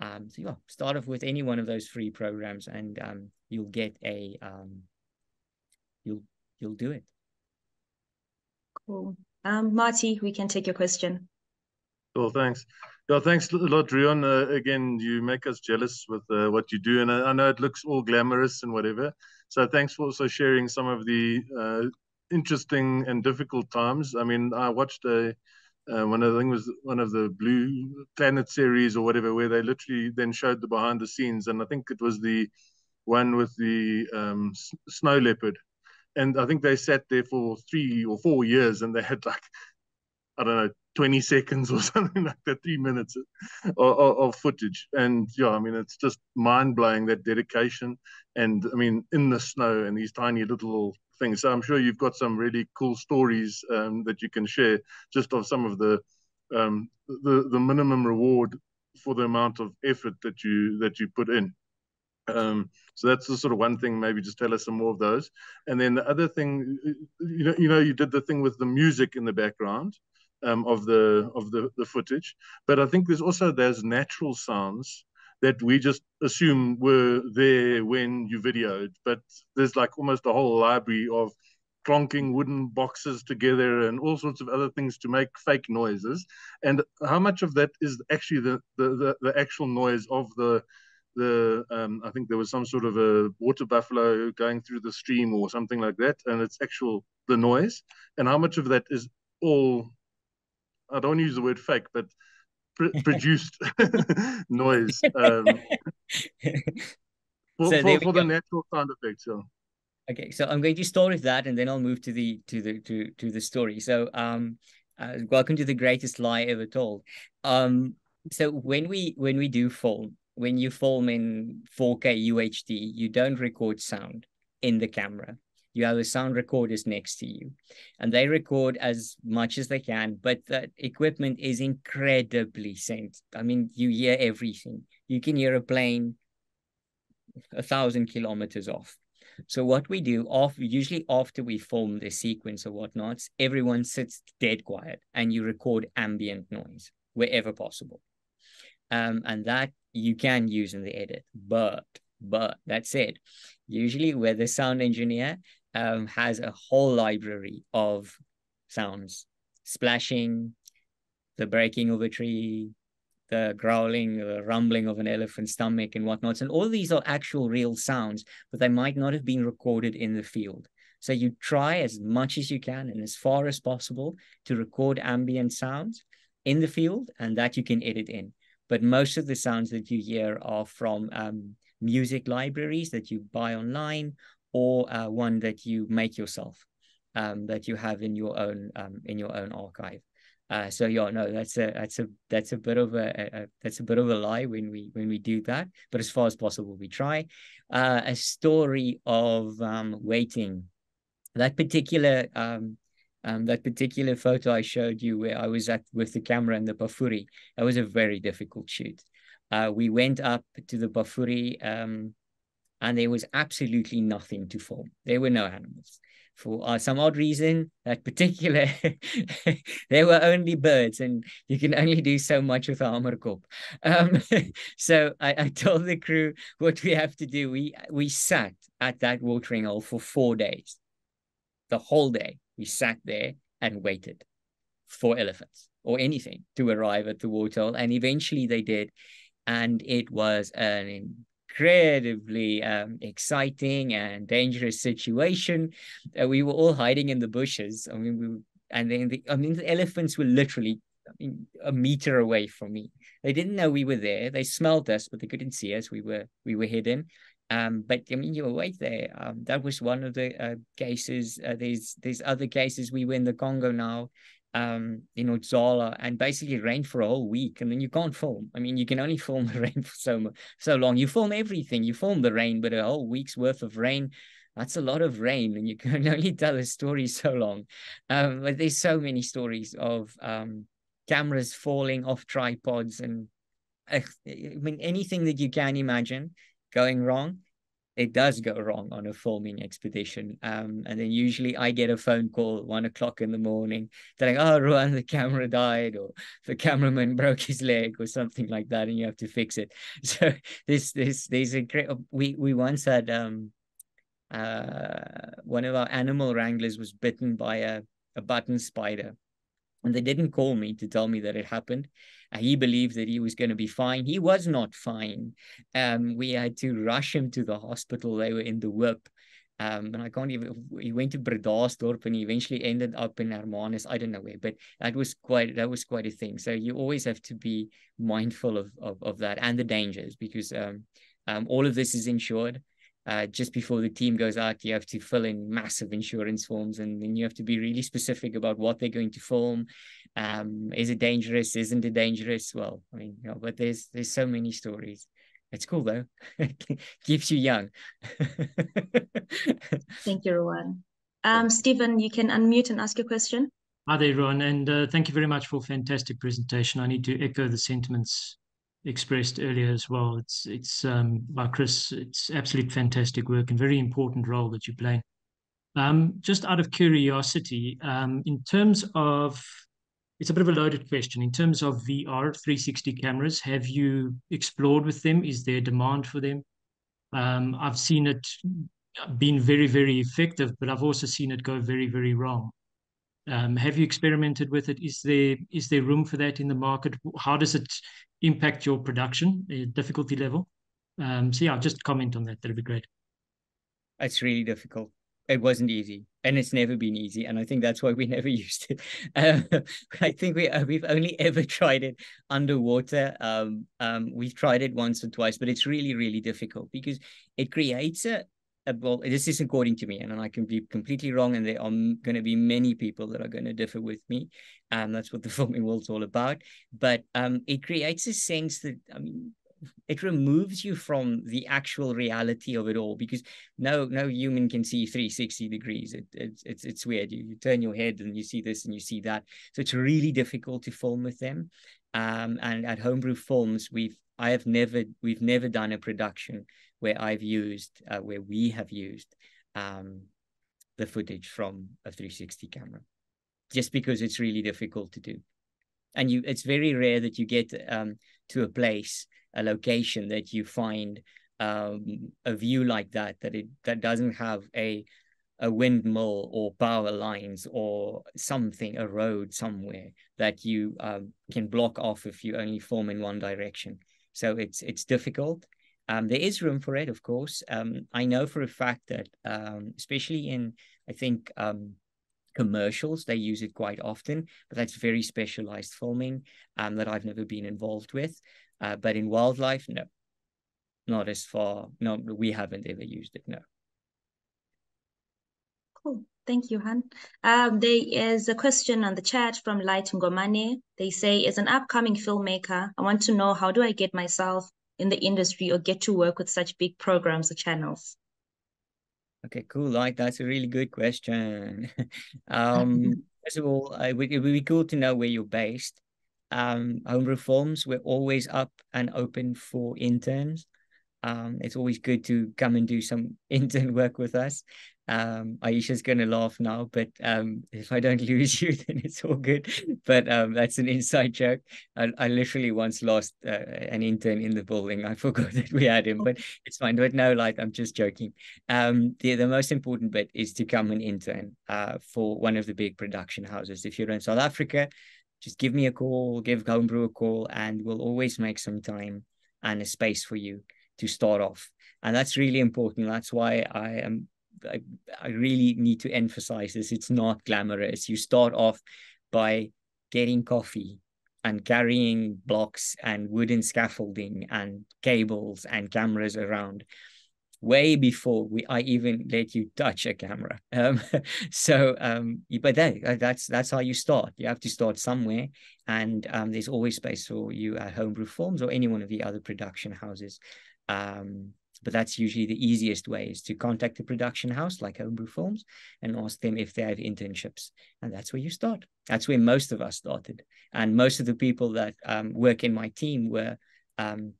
Um, so yeah, start off with any one of those free programs, and um, you'll get a, um, you'll, you'll do it. Cool. Um, Marty, we can take your question. Well, thanks. Yeah, thanks a lot, Ruan. Uh, again, you make us jealous with uh, what you do, and I, I know it looks all glamorous and whatever. So thanks for also sharing some of the uh, interesting and difficult times. I mean, I watched a, uh, one of the things was one of the Blue Planet series or whatever, where they literally then showed the behind the scenes, and I think it was the one with the um, snow leopard, and I think they sat there for three or four years, and they had like, I don't know, twenty seconds or something like that, three minutes of, of, of footage. And yeah, I mean, it's just mind-blowing, that dedication. And I mean, in the snow and these tiny little things. So I'm sure you've got some really cool stories um, that you can share, just of some of the, um, the the minimum reward for the amount of effort that you that you put in. Um, so that's the sort of one thing. Maybe just tell us some more of those. And then the other thing, you know, you know, you did the thing with the music in the background um, of the of the, the footage. But I think there's also those natural sounds that we just assume were there when you videoed. But there's like almost a whole library of clonking wooden boxes together and all sorts of other things to make fake noises. And how much of that is actually the the, the, the actual noise of the the um I think there was some sort of a water buffalo going through the stream or something like that, and it's actual the noise, and how much of that is all, I don't want to use the word fake, but pr produced noise um for, so for, for the natural sound effects. So okay, so I'm going to start with that and then I'll move to the to the to to the story. So um uh, welcome to the greatest lie ever told. Um so when we when we do film, when you film in four K U H D, you don't record sound in the camera. You have a sound recorders next to you and they record as much as they can, but that equipment is incredibly sensitive. I mean, you hear everything. You can hear a plane a thousand kilometers off. So what we do, off, usually after we film the sequence or whatnot, everyone sits dead quiet and you record ambient noise wherever possible. Um, and that you can use in the edit, but but that's it. Usually where the sound engineer um, has a whole library of sounds, splashing, the breaking of a tree, the growling, the rumbling of an elephant's stomach and whatnot. And all these are actual real sounds, but they might not have been recorded in the field. So you try as much as you can and as far as possible to record ambient sounds in the field, and that you can edit in. But most of the sounds that you hear are from um, music libraries that you buy online, or uh, one that you make yourself, um, that you have in your own um, in your own archive. Uh, so yeah, no, that's a that's a that's a bit of a, a, a that's a bit of a lie when we when we do that. But as far as possible, we try. Uh, a story of um, waiting. That particular um, Um, that particular photo I showed you where I was at with the camera and the Bafuri, that was a very difficult shoot. Uh, we went up to the Bafuri um, and there was absolutely nothing to film. There were no animals. For uh, some odd reason, that particular, there were only birds, and you can only do so much with Hamerkop. Um, so I, I told the crew what we have to do. We, we sat at that watering hole for four days, the whole day. We sat there and waited for elephants or anything to arrive at the waterhole. And eventually they did. And it was an incredibly um, exciting and dangerous situation. Uh, we were all hiding in the bushes. I mean, we were, and then the, I mean, the elephants were literally I mean, a meter away from me. They didn't know we were there. They smelled us, but they couldn't see us. We were, we were hidden. Um, but I mean, you were right there. Um, that was one of the uh, cases. Uh, there's there's other cases. We were in the Congo now, um, in Odzala, and basically it rained for a whole week, and then you can't film. I mean, you can only film the rain for so so long. You film everything. You film the rain, but a whole week's worth of rain. That's a lot of rain, and you can only tell a story so long. Um, but there's so many stories of um, cameras falling off tripods, and uh, I mean anything that you can imagine going wrong. It does go wrong on a filming expedition. Um, and then usually I get a phone call at one o'clock in the morning telling, oh, Ruan, the camera died, or the cameraman broke his leg or something like that, and you have to fix it. So this, this, there's a great, we, we once had um, uh, one of our animal wranglers was bitten by a, a button spider, and they didn't call me to tell me that it happened. He believed that he was going to be fine. He was not fine. Um, we had to rush him to the hospital. They were in the whip. Um, and I can't even, he went to Bredasdorp and he eventually ended up in Hermanus. I don't know where, but that was quite, that was quite a thing. So you always have to be mindful of, of, of that and the dangers, because um, um, all of this is insured. Uh, just before the team goes out, you have to fill in massive insurance forms, and then you have to be really specific about what they're going to film. Um, is it dangerous? Isn't it dangerous? Well, I mean, you know, but there's there's so many stories. It's cool though. Keeps you young. Thank you, Rowan. Um, Stephen, you can unmute and ask your question. Hi there, Rowan, and uh, thank you very much for a fantastic presentation. I need to echo the sentiments expressed earlier as well. It's it's um, by Chris. It's absolute fantastic work and very important role that you play. Um, just out of curiosity, um, in terms of, it's a bit of a loaded question. In terms of V R three sixty cameras, have you explored with them? Is there demand for them? Um, I've seen it being very, very effective, but I've also seen it go very, very wrong. Um, have you experimented with it? Is there is there room for that in the market? How does it impact your production, uh, difficulty level? Um, so yeah, just comment on that. That'd be great. It's really difficult. It wasn't easy, and it's never been easy, and I think that's why we never used it. Uh, I think we uh, we've only ever tried it underwater. Um, um, we've tried it once or twice, but it's really really difficult because it creates a, a well. This is according to me, and I can be completely wrong, and there are going to be many people that are going to differ with me. Um, that's what the filming world's all about. But um, it creates a sense that I mean. It removes you from the actual reality of it all because no no human can see three sixty degrees. It, it, it's it's weird. You, you turn your head and you see this and you see that. So it's really difficult to film with them. Um, and at Homebrew Films, we've I have never we've never done a production where I've used uh, where we have used um, the footage from a three sixty camera, just because it's really difficult to do. And you, it's very rare that you get um, to a place. A location that you find um, a view like that, that it that doesn't have a a windmill or power lines or something, a road somewhere that you um, can block off if you only film in one direction. So it's it's difficult. Um, there is room for it, of course. Um, I know for a fact that, um, especially in, I think, um, commercials, they use it quite often, but that's very specialized filming um, that I've never been involved with. Uh, but in wildlife, no, not as far. No, we haven't ever used it, no. Cool. Thank you, Han. Um, there is a question on the chat from Light Ngomane. They say, as an upcoming filmmaker, I want to know how do I get myself in the industry or get to work with such big programs or channels? Okay, cool, Light. That's a really good question. um, first of all, it would, it would be cool to know where you're based. Um, Homebrew Films, we're always up and open for interns. Um, it's always good to come and do some intern work with us. Um, Aisha's going to laugh now, but um, if I don't lose you, then it's all good. But um, that's an inside joke. I, I literally once lost uh, an intern in the building. I forgot that we had him, but it's fine. But no, like, I'm just joking. Um, the, the most important bit is to come and intern uh, for one of the big production houses. If you're in South Africa, just give me a call, give Homebrew a call, and we'll always make some time and a space for you to start off. And that's really important. That's why I am, I, I really need to emphasize this. It's not glamorous. You start off by getting coffee and carrying blocks and wooden scaffolding and cables and cameras around. Way before we, I even let you touch a camera. Um, so, um, but that, that's that's how you start. You have to start somewhere, and um, there's always space for you at Homebrew Films or any one of the other production houses. Um, but that's usually the easiest way, is to contact the production house like Homebrew Films and ask them if they have internships, and that's where you start. That's where most of us started, and most of the people that um, work in my team were. Um,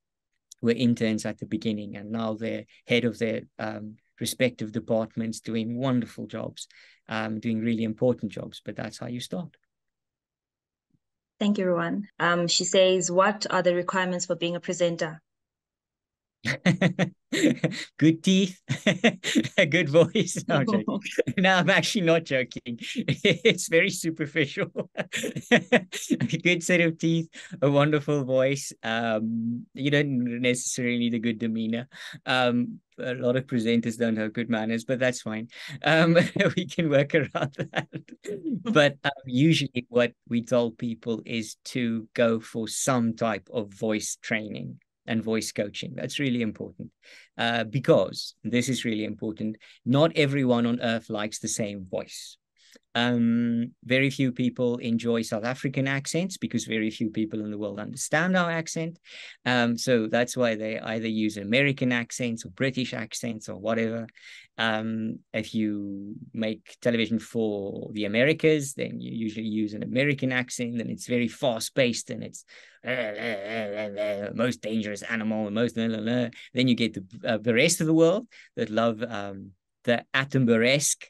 were interns at the beginning, and now they're head of their um, respective departments doing wonderful jobs, um, doing really important jobs, but that's how you start. Thank you, Ruan. Um, she says, what are the requirements for being a presenter? Good teeth, a good voice. No, I'm joking. No, I'm actually not joking. It's very superficial. A good set of teeth, a wonderful voice. Um, you don't necessarily need a good demeanor. Um, a lot of presenters don't have good manners, but that's fine. Um, we can work around that. But um, usually what we tell people is to go for some type of voice training and voice coaching. That's really important uh, because this is really important. Not everyone on earth likes the same voice. Um, very few people enjoy South African accents because very few people in the world understand our accent. Um, so that's why they either use American accents or British accents or whatever. Um, if you make television for the Americas, then you usually use an American accent, and it's very fast-paced, and it's uh, uh, uh, uh, most dangerous animal, and most... Uh, uh, uh. Then you get the, uh, the rest of the world that love um, the Attenborough-esque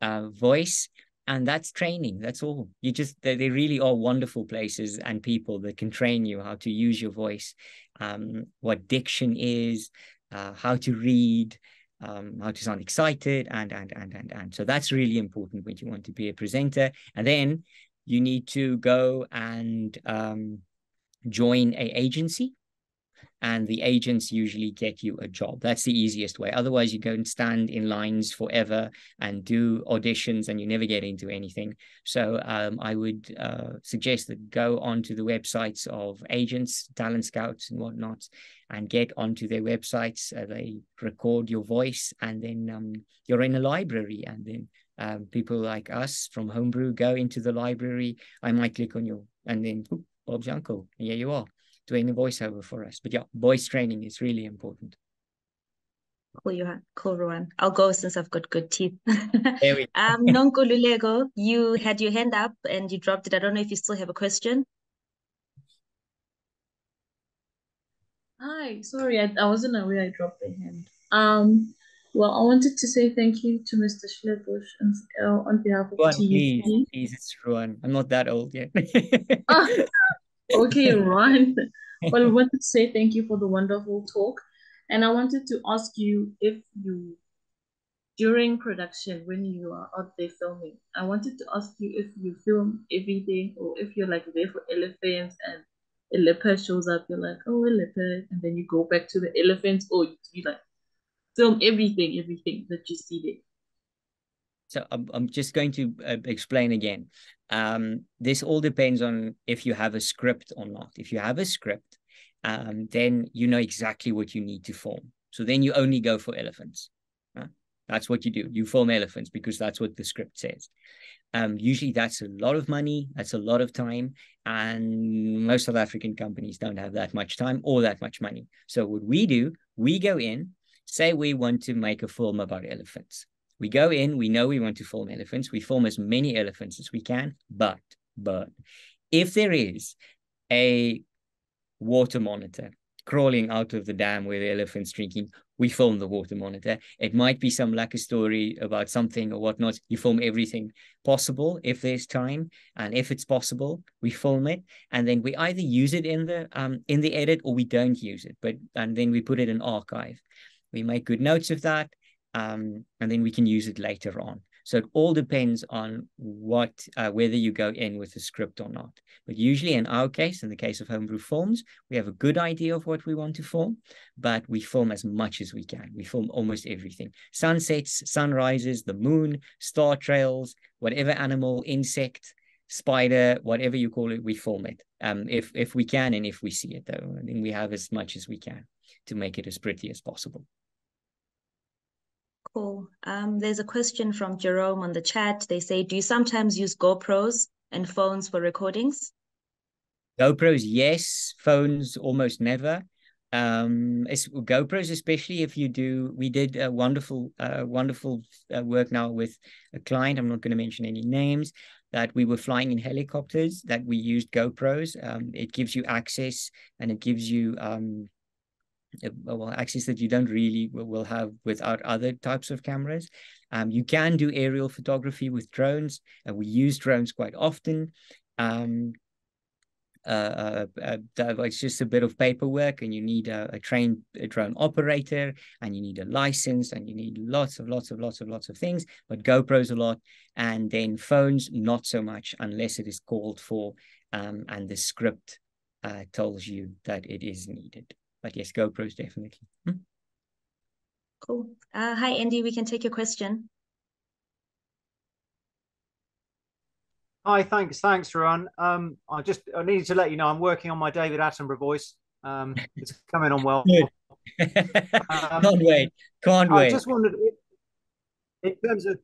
uh, voice. And that's training. That's all. You just, they, they really are wonderful places and people that can train you how to use your voice, um, what diction is, uh, how to read, um, how to sound excited, and, and, and, and, and. So that's really important when you want to be a presenter. And then you need to go and um, join an agency. And the agents usually get you a job. That's the easiest way. Otherwise, you go and stand in lines forever and do auditions and you never get into anything. So um, I would uh, suggest that go onto the websites of agents, talent scouts and whatnot, and get onto their websites. Uh, they record your voice, and then um, you're in a library, and then um, people like us from Homebrew go into the library. I might click on you, and then whoop, Bob's your uncle. And here you are, doing a voiceover for us. But yeah, voice training is really important. Cool, Johan. Cool, Rowan. I'll go since I've got good teeth. There we go. um, Nonko Lulego, you had your hand up and you dropped it. I don't know if you still have a question. Hi, sorry, I, I wasn't aware I dropped the hand. Um, well, I wanted to say thank you to Mister Schlebusch and, uh, on behalf of Rowan, T V. Please, please, it's Rowan. I'm not that old yet. Oh. Okay, Ron. Well, I wanted to say thank you for the wonderful talk. And I wanted to ask you if you, during production, when you are out there filming, I wanted to ask you if you film every day, or if you're like there for elephants and a leopard shows up, you're like, oh, a leopard. And then you go back to the elephants, or you, you like film everything, everything that you see there. So I'm, I'm just going to uh, explain again. Um, this all depends on if you have a script or not. If you have a script, um, then you know exactly what you need to film. So then you only go for elephants. Huh? That's what you do. You film elephants because that's what the script says. Um, usually that's a lot of money. That's a lot of time. And most South African companies don't have that much time or that much money. So what we do, we go in, say we want to make a film about elephants. We go in, we know we want to film elephants. We film as many elephants as we can, but, but if there is a water monitor crawling out of the dam where the elephant's drinking, we film the water monitor. It might be some lacquer story about something or whatnot. You film everything possible if there's time. And if it's possible, we film it. And then we either use it in the, um, in the edit, or we don't use it, but, and then we put it in archive. We make good notes of that. Um, and then we can use it later on. So it all depends on what, uh, whether you go in with a script or not. But usually in our case, in the case of Homebrew Films, we have a good idea of what we want to film, but we film as much as we can. We film almost everything. Sunsets, sunrises, the moon, star trails, whatever animal, insect, spider, whatever you call it, we film it. Um, if, if we can, and if we see it though, then we have as much as we can to make it as pretty as possible. Cool. Um, there's a question from Jerome on the chat. They say, do you sometimes use GoPros and phones for recordings? GoPros, yes. Phones, almost never. Um, it's, GoPros, especially if you do, we did a wonderful, uh, wonderful uh, work now with a client. I'm not going to mention any names, that we were flying in helicopters, that we used GoPros. Um, it gives you access, and it gives you... Um, well, access that you don't really will have without other types of cameras. Um, you can do aerial photography with drones, and we use drones quite often. Um, uh, uh, uh, it's just a bit of paperwork, and you need a, a trained a drone operator, and you need a license, and you need lots of lots of lots of lots of things. But GoPros a lot, and then phones not so much, unless it is called for, um, and the script uh, tells you that it is needed. But yes, GoPros definitely. Hmm? Cool. Uh, hi, Andy. We can take your question. Hi, thanks. Thanks, Rowan. Um, I just I needed to let you know I'm working on my David Attenborough voice. Um, it's coming on well. um, Can't wait. Can't I wait. I just wondered, if, in terms of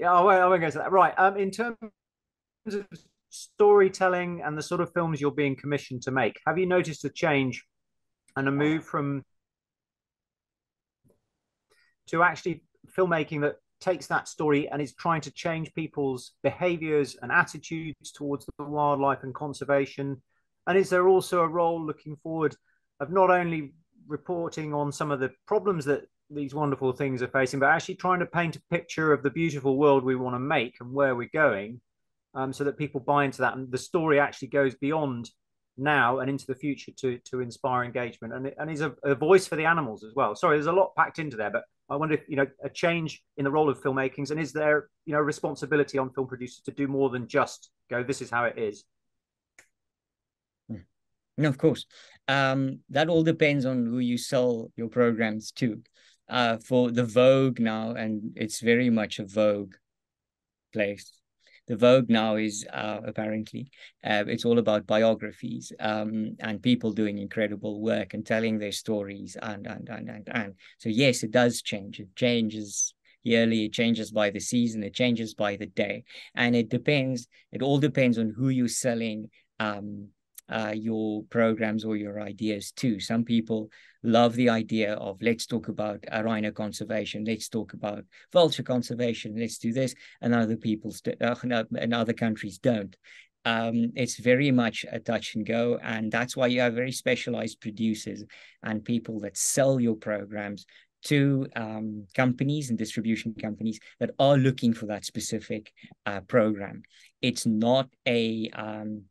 yeah, I won't, I won't go to that. Right. Um, in terms of storytelling and the sort of films you're being commissioned to make, have you noticed a change and a move from to actually filmmaking that takes that story and is trying to change people's behaviors and attitudes towards the wildlife and conservation? And is there also a role looking forward of not only reporting on some of the problems that these wonderful things are facing, but actually trying to paint a picture of the beautiful world we want to make and where we're going, um, so that people buy into that and the story actually goes beyond now and into the future to to inspire engagement and, and is a, a voice for the animals as well? Sorry, there's a lot packed into there, but I wonder if, you know, a change in the role of filmmakings, and is there, you know, a responsibility on film producers to do more than just go, this is how it is? No, of course. Um, that all depends on who you sell your programs to. Uh, for the vogue now, and it's very much a vogue place. The vogue now is uh, apparently, uh, it's all about biographies um, and people doing incredible work and telling their stories and, and, and, and, and. So yes, it does change. It changes yearly, it changes by the season, it changes by the day. And it depends, it all depends on who you're selling um, Uh, your programs or your ideas too. Some people love the idea of, let's talk about uh, rhino conservation, let's talk about vulture conservation, let's do this, and other people's uh, and other countries don't. Um, it's very much a touch and go, and that's why you have very specialized producers and people that sell your programs to um, companies and distribution companies that are looking for that specific uh, program. It's not a um,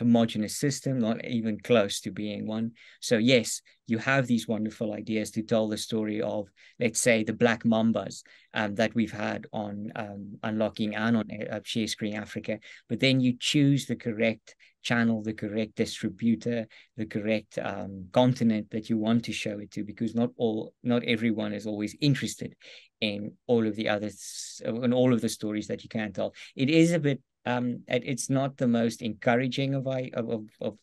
homogeneous system, not even close to being one. So yes, you have these wonderful ideas to tell the story of, let's say, the black mambas um, that we've had on um, Unlocking and on uh, Share Screen Africa, but then you choose the correct channel, the correct distributor, the correct um, continent that you want to show it to, because not all, not everyone is always interested in all of the others, and all of the stories that you can tell. It is a bit Um, it's not the most encouraging of, I, of, of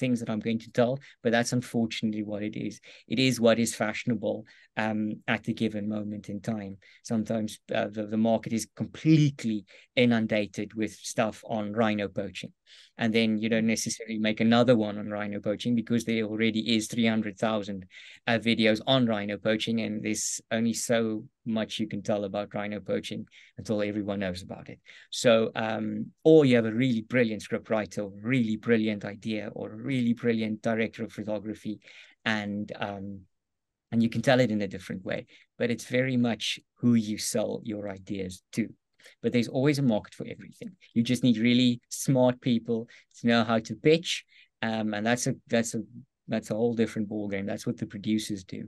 things that I'm going to tell, but that's unfortunately what it is. It is what is fashionable um, at the given moment in time. Sometimes uh, the, the market is completely inundated with stuff on rhino poaching, and then you don't necessarily make another one on rhino poaching because there already is three hundred thousand uh, videos on rhino poaching, and there's only so much you can tell about rhino poaching until everyone knows about it. So, um, or you have a really brilliant script writer, or really brilliant idea, or a really brilliant director of photography, and um, and you can tell it in a different way, but it's very much who you sell your ideas to. But there's always a market for everything. You just need really smart people to know how to pitch, um, and that's a that's a that's a whole different ballgame. That's what the producers do,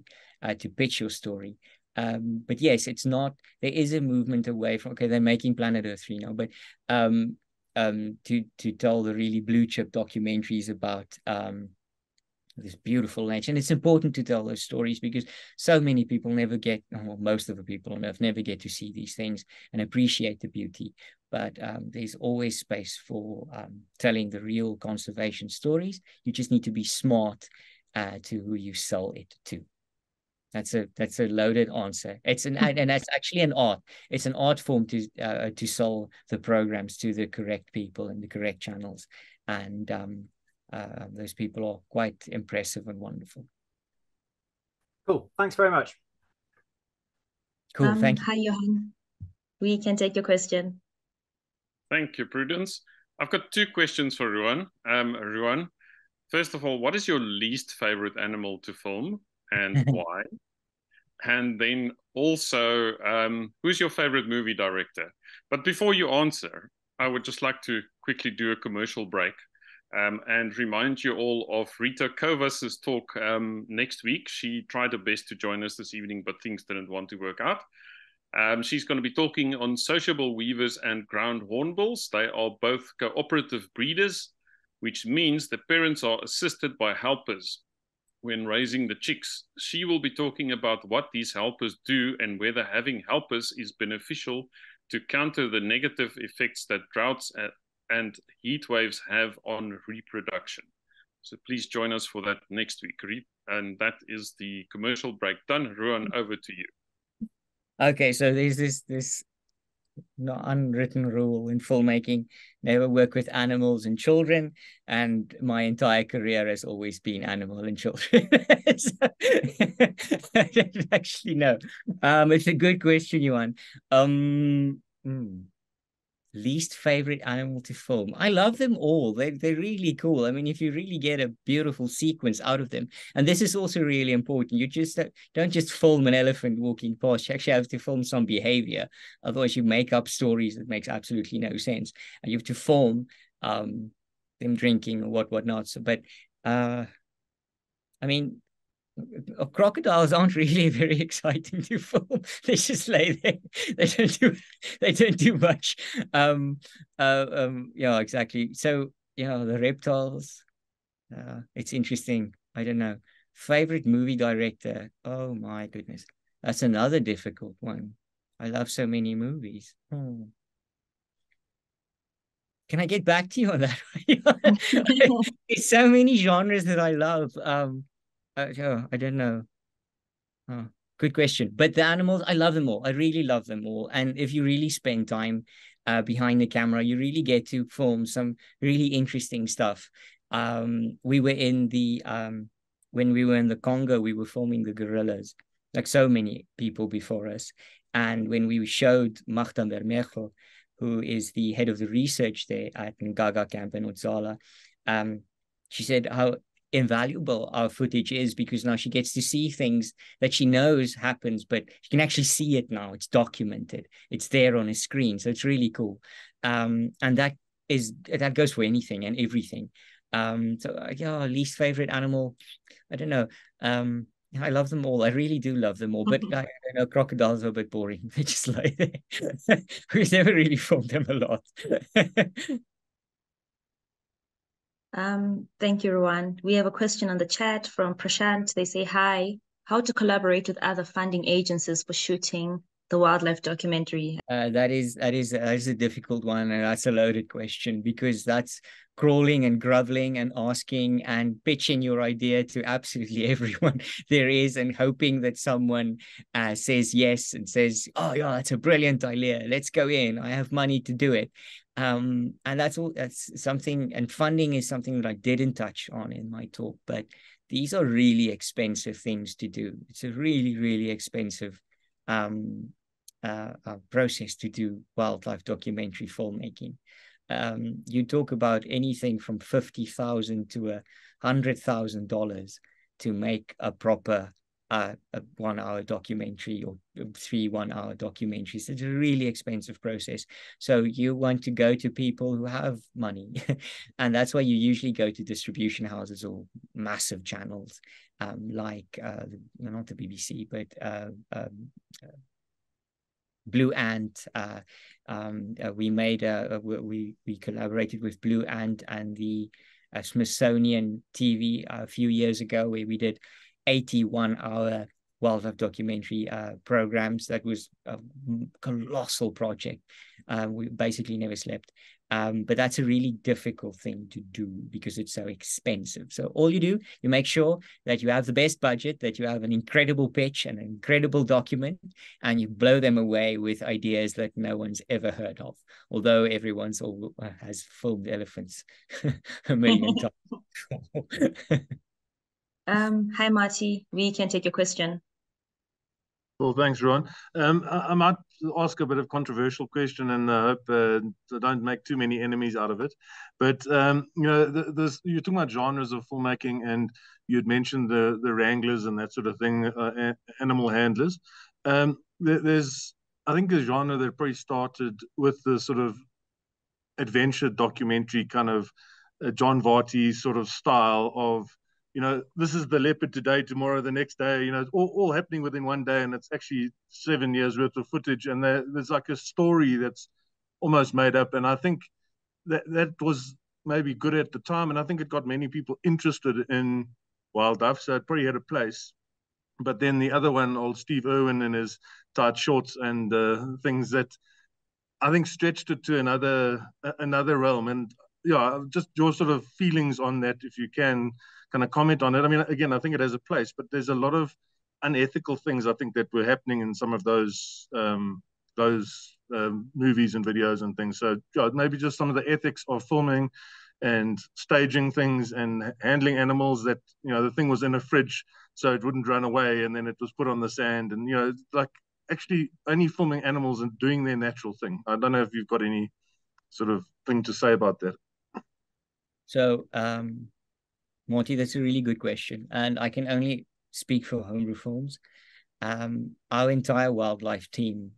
uh, to pitch your story. Um, but yes, it's not. There is a movement away from, okay, they're making Planet Earth three now, but um, um, to to tell the really blue chip documentaries about um, this beautiful nature. And it's important to tell those stories because so many people never get, well, most of the people on Earth never get to see these things and appreciate the beauty. But um, there's always space for um, telling the real conservation stories. You just need to be smart uh, to who you sell it to. That's a that's a loaded answer. It's an and that's actually an art. It's an art form to uh, to sell the programs to the correct people and the correct channels, and um, uh, those people are quite impressive and wonderful. Cool. Thanks very much. Cool. Um, thank you. Hi, Johan. We can take your question. Thank you, Prudence. I've got two questions for Ruan. Um, Ruan, first of all, what is your least favorite animal to film? And why? And then also, um, who's your favorite movie director? But before you answer, I would just like to quickly do a commercial break um, and remind you all of Rita Kovas's talk um, next week. She tried her best to join us this evening, but things didn't want to work out. Um, she's going to be talking on sociable weavers and ground hornbills. They are both cooperative breeders, which means the parents are assisted by helpers when raising the chicks. She will be talking about what these helpers do and whether having helpers is beneficial to counter the negative effects that droughts and heat waves have on reproduction. So please join us for that next week. And that is the commercial break done. Ruan, over to you. Okay, so there's this, this not unwritten rule in filmmaking, never work with animals and children, and my entire career has always been animal and children. So, I don't actually know. Um, it's a good question, Johan. Um, mm. Least favorite animal to film. I love them all. They, they're really cool. I mean, if you really get a beautiful sequence out of them, and this is also really important. You just uh, don't just film an elephant walking past. You actually have to film some behavior. Otherwise you make up stories that makes absolutely no sense. And you have to film um, them drinking or what, what not. So, but uh, I mean, crocodiles aren't really very exciting to film. They just lay there. They don't do. They don't do much. Um. Uh, um. Yeah. Exactly. So yeah, the reptiles. Uh, it's interesting. I don't know. Favorite movie director. Oh my goodness, that's another difficult one. I love so many movies. Oh. Can I get back to you on that? There's so many genres that I love. Um. Uh, I don't know. Oh, good question. But the animals, I love them all. I really love them all. And if you really spend time uh, behind the camera, you really get to film some really interesting stuff. Um, we were in the, um, when we were in the Congo, we were filming the gorillas, like so many people before us. And when we showed Magda Bermejo, who is the head of the research there at Ngaga Camp in Otsala, um, she said how invaluable our footage is, because now she gets to see things that she knows happens, but she can actually see it now. It's documented. It's there on a screen. So it's really cool. Um, and that is that goes for anything and everything. Um, so uh, yeah, least favorite animal. I don't know. Um, I love them all. I really do love them all. But I, I don't know, crocodiles are a bit boring. They just lie there. We've never really filmed them a lot. Um, thank you, Rowan. We have a question on the chat from Prashant. They say, hi, how to collaborate with other funding agencies for shooting the wildlife documentary? Uh, that is that is that is a difficult one, and that's a loaded question, because that's crawling and groveling and asking and pitching your idea to absolutely everyone there is, and hoping that someone uh, says yes and says, oh yeah, that's a brilliant idea, let's go in, I have money to do it. Um, and that's all. That's something, and funding is something that I didn't touch on in my talk, but these are really expensive things to do. It's a really, really expensive um, uh, uh, process to do wildlife documentary filmmaking. Um, you talk about anything from fifty thousand dollars to a hundred thousand dollars to make a proper Uh, a one-hour documentary, or three one-hour documentaries. It's a really expensive process. So you want to go to people who have money. And that's why you usually go to distribution houses or massive channels, um, like, uh, not the B B C, but uh, um, uh, Blue Ant. Uh, um, uh, we made, a, we, we collaborated with Blue Ant and the uh, Smithsonian T V a few years ago, where we did eighty-one hour wildlife documentary uh, programs. That was a colossal project. Uh, we basically never slept. Um, but that's a really difficult thing to do because it's so expensive. So all you do, you make sure that you have the best budget, that you have an incredible pitch and an incredible document, and you blow them away with ideas that no one's ever heard of, although everyone's all, uh, has filmed elephants a million times. Um, hi, Marty. We can take your question. Well, thanks, Rowan. Um, I, I might ask a bit of controversial question, and I hope uh, I don't make too many enemies out of it. But, um, you know, the, the, you're talking about genres of filmmaking, and you'd mentioned the, the wranglers and that sort of thing, uh, animal handlers. Um, there, there's, I think, a genre that probably started with the sort of adventure documentary kind of uh, John Varty sort of style of, you know, this is the leopard today, tomorrow, the next day, you know, it's all, all happening within one day. And it's actually seven years worth of footage. And there, there's like a story that's almost made up. And I think that that was maybe good at the time. And I think it got many people interested in wildlife. So it probably had a place. But then the other one, old Steve Irwin and his tight shorts and uh, things that I think stretched it to another, uh, another realm. And yeah, just your sort of feelings on that, if you can kind of comment on it. I mean, again, I think it has a place, but there's a lot of unethical things I think that were happening in some of those um, those um, movies and videos and things. So God, maybe just some of the ethics of filming and staging things and handling animals, that, you know, the thing was in a fridge so it wouldn't run away, and then it was put on the sand, and, you know, like actually only filming animals and doing their natural thing. I don't know if you've got any sort of thing to say about that. So, um, Morty, that's a really good question. And I can only speak for Homebrew Films. Um, our entire wildlife team,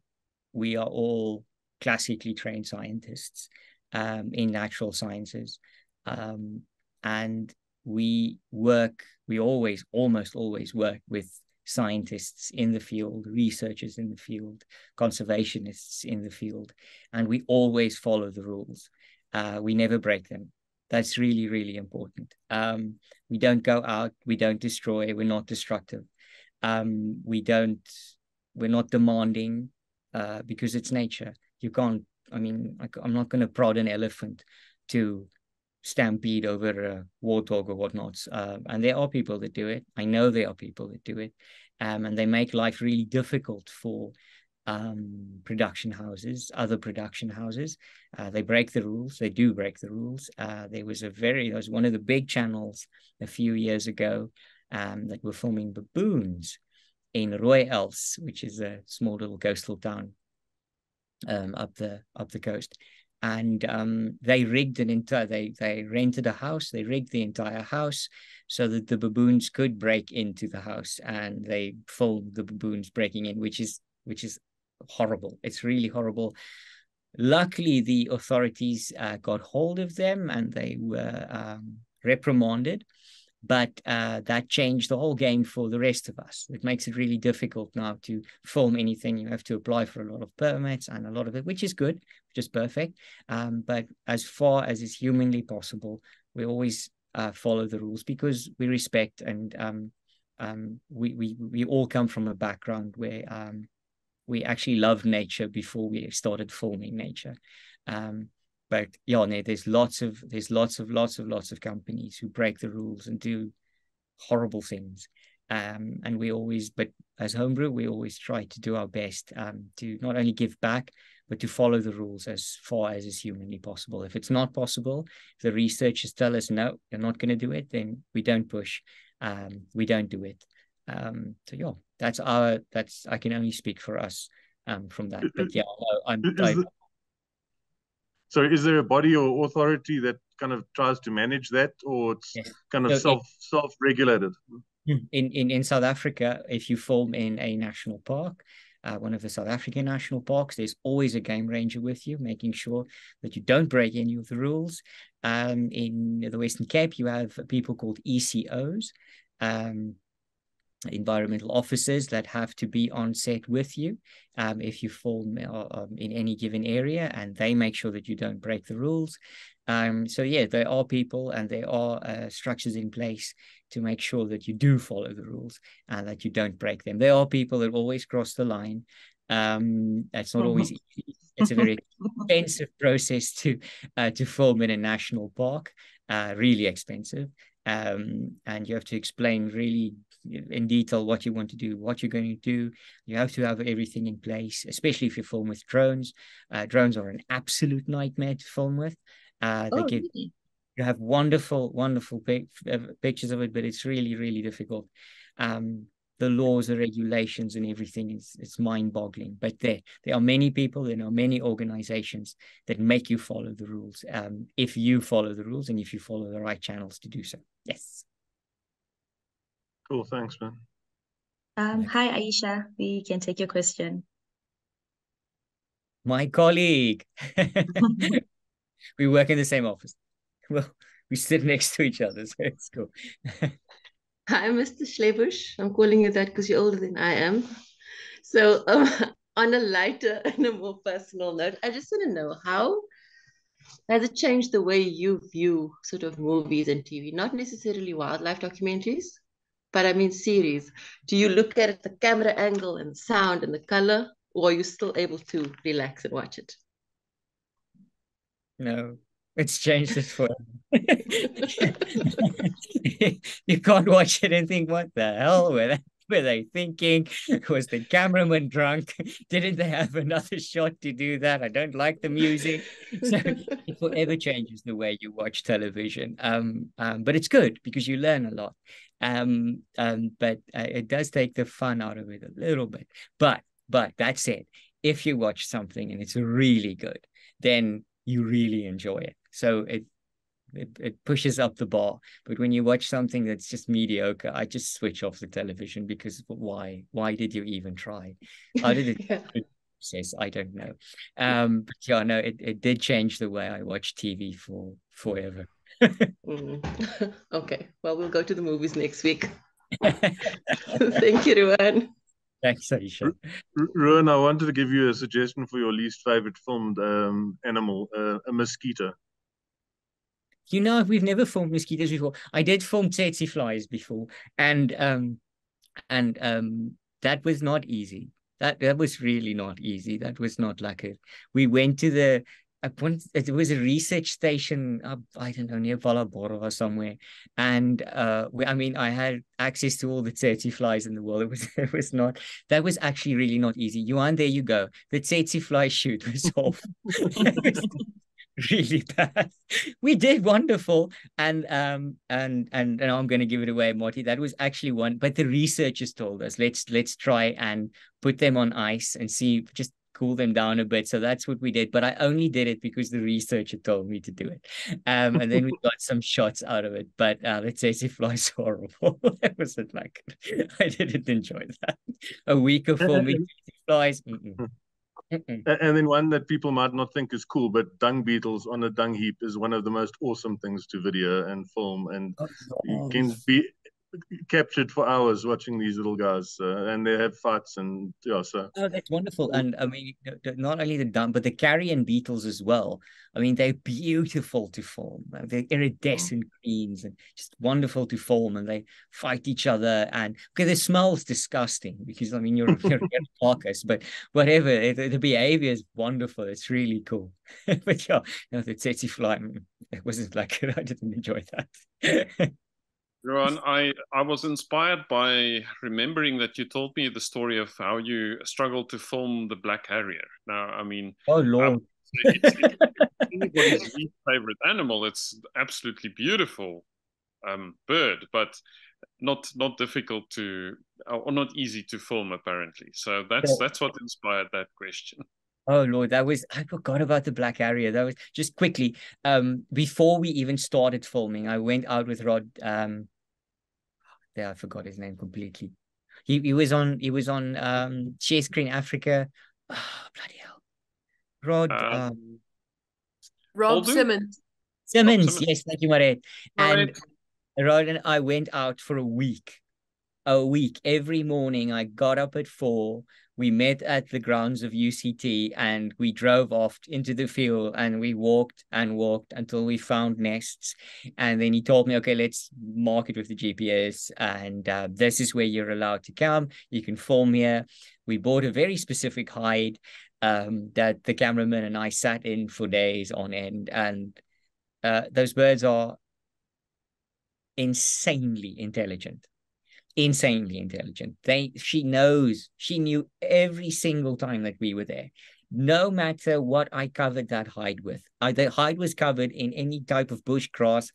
we are all classically trained scientists um, in natural sciences. Um, and we work, we always, almost always work with scientists in the field, researchers in the field, conservationists in the field, and we always follow the rules. Uh, we never break them. That's really, really important. Um, we don't go out, we don't destroy, we're not destructive. Um, we don't, we're not demanding uh, because it's nature. You can't, I mean, I, I'm not going to prod an elephant to stampede over a warthog or whatnot. Uh, and there are people that do it. I know there are people that do it. Um, and they make life really difficult for um, production houses, other production houses. Uh, they break the rules. They do break the rules. Uh, there was a very, there was one of the big channels a few years ago um, that were filming baboons in Roy Els, which is a small little coastal town um, up the up the coast. And um, they rigged an entire, they, they rented a house, they rigged the entire house so that the baboons could break into the house, and they filmed the baboons breaking in, which is, which is horrible. It's really horrible. Luckily, the authorities uh, got hold of them and they were um, reprimanded, but uh, that changed the whole game for the rest of us. It makes it really difficult now to film anything. You have to apply for a lot of permits and a lot of it, which is good, which is perfect. Um, but as far as is humanly possible, we always uh, follow the rules because we respect, and um, um, we, we, we all come from a background where um, we actually love nature before we started filming nature. Um, But yeah, there's lots of there's lots of lots of lots of companies who break the rules and do horrible things, um, and we always, but as Homebrew, we always try to do our best um, to not only give back but to follow the rules as far as is humanly possible. If it's not possible, if the researchers tell us no, they're not going to do it, then we don't push, um, we don't do it. Um, so yeah, that's our that's I can only speak for us um, from that. But yeah, no, I'm. I'm So is there a body or authority that kind of tries to manage that, or it's yes. kind of so self, it, self-regulated? In, in, in South Africa, if you film in a national park, uh, one of the South African national parks, there's always a game ranger with you, making sure that you don't break any of the rules. Um, in the Western Cape, you have people called E C Os, um, environmental officers, that have to be on set with you um, if you film uh, um, in any given area, and they make sure that you don't break the rules. Um, so yeah, there are people and there are uh, structures in place to make sure that you do follow the rules and that you don't break them. There are people that always cross the line. Um, that's not always easy. It's a very expensive process to uh, to film in a national park, uh, really expensive. Um, and you have to explain really in detail what you want to do, what you're going to do. You have to have everything in place, especially if you film with drones. Uh, drones are an absolute nightmare to film with. Uh, they oh, get, really? You have wonderful, wonderful pic pictures of it, but it's really, really difficult. Um, the laws, the regulations and everything is it's mind-boggling. But there, there are many people, there are many organizations that make you follow the rules, um, if you follow the rules and if you follow the right channels to do so. Yes. Cool, thanks, man. Um, hi, Aisha. We can take your question. My colleague. We work in the same office. Well, we sit next to each other, so it's cool. Hi, Mister Schlebusch. I'm calling you that because you're older than I am. So um, on a lighter and a more personal note, I just want to know, how has it changed the way you view sort of movies and T V? Not necessarily wildlife documentaries, but I mean series. Do you look at it, the camera angle and sound and the color, or are you still able to relax and watch it? No, it's changed it forever. You can't watch it and think, what the hell with that? were they thinking? Was the cameraman drunk? Didn't they have another shot to do that? I don't like the music. So it forever changes the way you watch television. Um, um, but it's good because you learn a lot. Um, um, but uh, it does take the fun out of it a little bit. But but that said, if you watch something and it's really good, then you really enjoy it. So it, it it pushes up the bar. But when you watch something that's just mediocre, I just switch off the television because why? Why did you even try? How did it yeah. process? I don't know. Um, but yeah, no, it, it did change the way I watch T V for forever. mm. Okay, well, we'll go to the movies next week. Thank you, Ruan. Thanks, Aisha. Ruan, I wanted to give you a suggestion for your least favorite filmed um, animal, uh, a mosquito. You know, we've never filmed mosquitoes before. I did film tsetse flies before, and um, and um, that was not easy. That that was really not easy. That was not like a. We went to the. It was a research station up, I don't know, near Valabora or somewhere. And uh, we, I mean, I had access to all the tsetse flies in the world. It was, it was not, that was actually really not easy. You aren't, there you go. The tsetse fly shoot was off. Really bad. We did wonderful, and um and and now I'm going to give it away, Marty. That was actually one, but the researchers told us let's let's try and put them on ice and see, just cool them down a bit. So that's what we did, but I only did it because the researcher told me to do it. Um and then we got some shots out of it, but uh let's say it flies horrible. That wasn't like, I didn't enjoy that. A week of filming flies. Mm-mm. Mm-mm. And then one that people might not think is cool, but dung beetles on a dung heap is one of the most awesome things to video and film, and oh, you can be captured for hours watching these little guys, uh, and they have fights, and yeah, so oh, that's wonderful. And I mean, not only the dung, but the carrion beetles as well. I mean, they're beautiful to film. They're iridescent greens and just wonderful to film, and they fight each other. And okay, the smell's disgusting because I mean, you're you're in carcass, but whatever, it, the behavior is wonderful. It's really cool. But yeah, you know, the tsetse fly, it wasn't like it. I didn't enjoy that. Ruan, I, I was inspired by remembering that you told me the story of how you struggled to film the Black Harrier. Now, I mean, oh Lord, it's, it's, it's anybody's least favorite animal. It's absolutely beautiful um, bird, but not not difficult to, or not easy to film apparently. So that's that's what inspired that question. Oh Lord, that was, I forgot about the Black Harrier. That was just quickly. Um, before we even started filming, I went out with Rod. Um, there, I forgot his name completely. He he was on he was on um, Share Screen Africa. Oh, bloody hell, Rod. Uh, um, Rob Simmons. Simmons. Rob Simmons. Yes, thank you, Maret. And right. Rod and I went out for a week. A week every morning. I got up at four. We met at the grounds of U C T and we drove off into the field and we walked and walked until we found nests. And then he told me, okay, let's mark it with the G P S. And uh, this is where you're allowed to come. You can film here. We bought a very specific hide um, that the cameraman and I sat in for days on end. And uh, those birds are insanely intelligent. Insanely intelligent. They, she knows, she knew every single time that we were there, no matter what I covered that hide with. I, the hide was covered in any type of bush grass,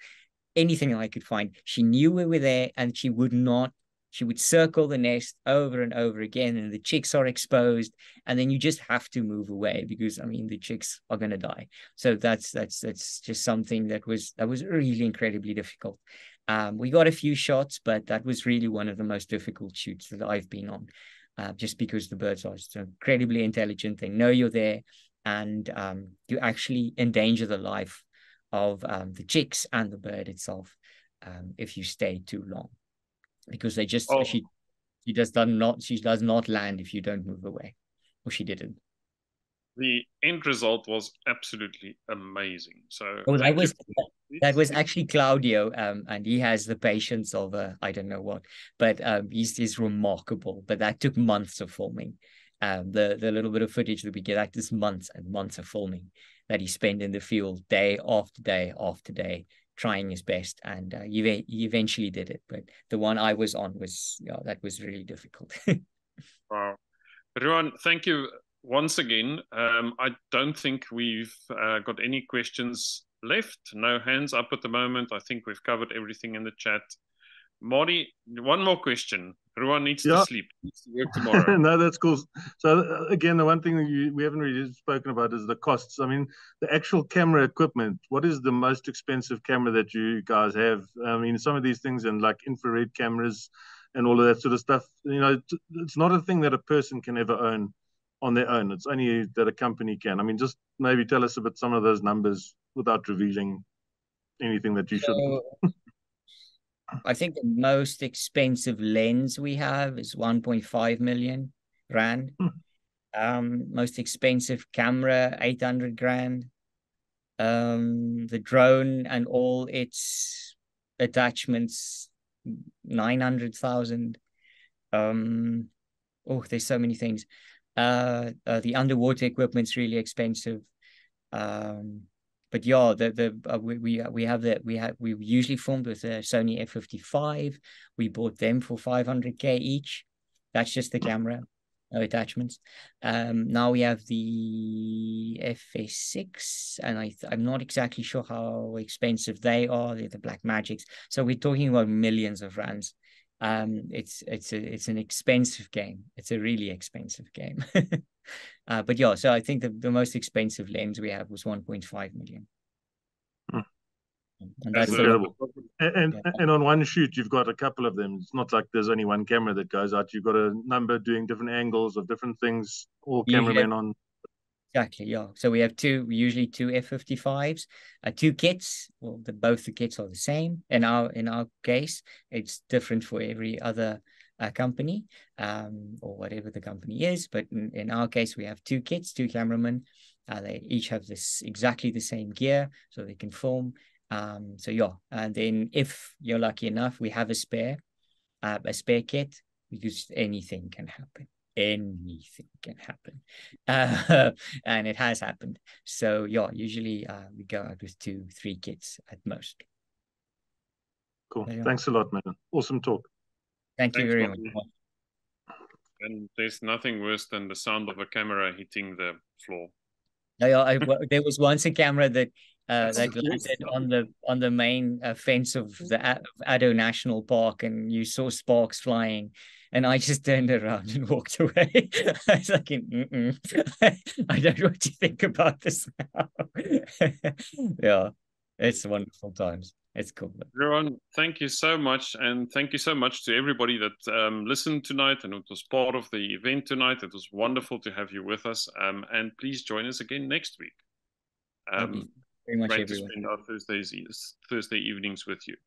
anything I could find. She knew we were there, and she would not, she would circle the nest over and over again, and the chicks are exposed, and then you just have to move away because I mean the chicks are going to die. So that's that's that's just something that was that was really incredibly difficult. Um, we got a few shots, but that was really one of the most difficult shoots that I've been on, uh, just because the birds are so incredibly intelligent. They know you're there, and um, you actually endanger the life of um, the chicks and the bird itself um, if you stay too long, because they just oh. she she does not she does not land if you don't move away, or she didn't. The end result was absolutely amazing. So well, I was. That was actually Claudio, um, and he has the patience of uh, I don't know what, but um, he's, he's remarkable. But that took months of filming. Um, the the little bit of footage that we get, like this months and months of filming that he spent in the field, day after day after day, trying his best, and uh, he, he eventually did it. But the one I was on was, yeah, that was really difficult. Wow. Ruan, thank you once again. Um, I don't think we've uh, got any questions left. No hands up at the moment. I think we've covered everything in the chat. Mori, one more question. Ruan needs yeah. to sleep. He needs to work tomorrow. No, that's cool. So again, the one thing that you, we haven't really spoken about is the costs. I mean, the actual camera equipment. What is the most expensive camera that you guys have? I mean, some of these things and like infrared cameras and all of that sort of stuff. You know, it's not a thing that a person can ever own on their own. It's only that a company can. I mean, just maybe tell us about some of those numbers without revealing anything that you shouldn't. Uh, I think the most expensive lens we have is one point five million rand. Hmm. Um, most expensive camera, eight hundred grand. Um, the drone and all its attachments, nine hundred thousand. Um, oh, there's so many things. Uh, uh, the underwater equipment's really expensive. Um, But yeah, the the uh, we we we have that we have we usually filmed with the Sony F fifty-five. We bought them for five hundred K each. That's just the camera, no attachments. Um, now we have the F A six, and I I'm not exactly sure how expensive they are. They're the Black Magics. So we're talking about millions of rands. Um, it's it's a, it's an expensive game. It's a really expensive game. Uh, but yeah, so I think the, the most expensive lens we have was one point five million. Hmm. And that's, that's incredible. The... And, yeah. and on one shoot, you've got a couple of them. It's not like there's only one camera that goes out. You've got a number doing different angles of different things, all cameramen have... on. Exactly, yeah. So we have two, usually two F fifty-fives, uh, two kits. Well, the, both the kits are the same. In our, in our case, it's different for every other a company, um, or whatever the company is, but in, in our case, we have two kits, two cameramen. Uh, they each have this exactly the same gear, so they can film. Um, so yeah, and then if you're lucky enough, we have a spare, uh, a spare kit, because anything can happen. Anything can happen, uh, and it has happened. So yeah, usually uh, we go out with two, three kits at most. Cool. So, yeah. Thanks a lot, man. Awesome talk. Thank you Thanks, very Martin. much. And there's nothing worse than the sound of a camera hitting the floor. No, I, I, there was once a camera that uh, that landed on the on the main uh, fence of the of Addo National Park, and you saw sparks flying. And I just turned around and walked away. I was like, mm-mm. I don't know what you think about this now. Yeah, it's wonderful times. It's cool. Ruan, thank you so much. And thank you so much to everybody that um, listened tonight and it was part of the event tonight. It was wonderful to have you with us. Um, and please join us again next week. Um, thank you very much, everyone. Great to spend our Thursdays, Thursday evenings with you.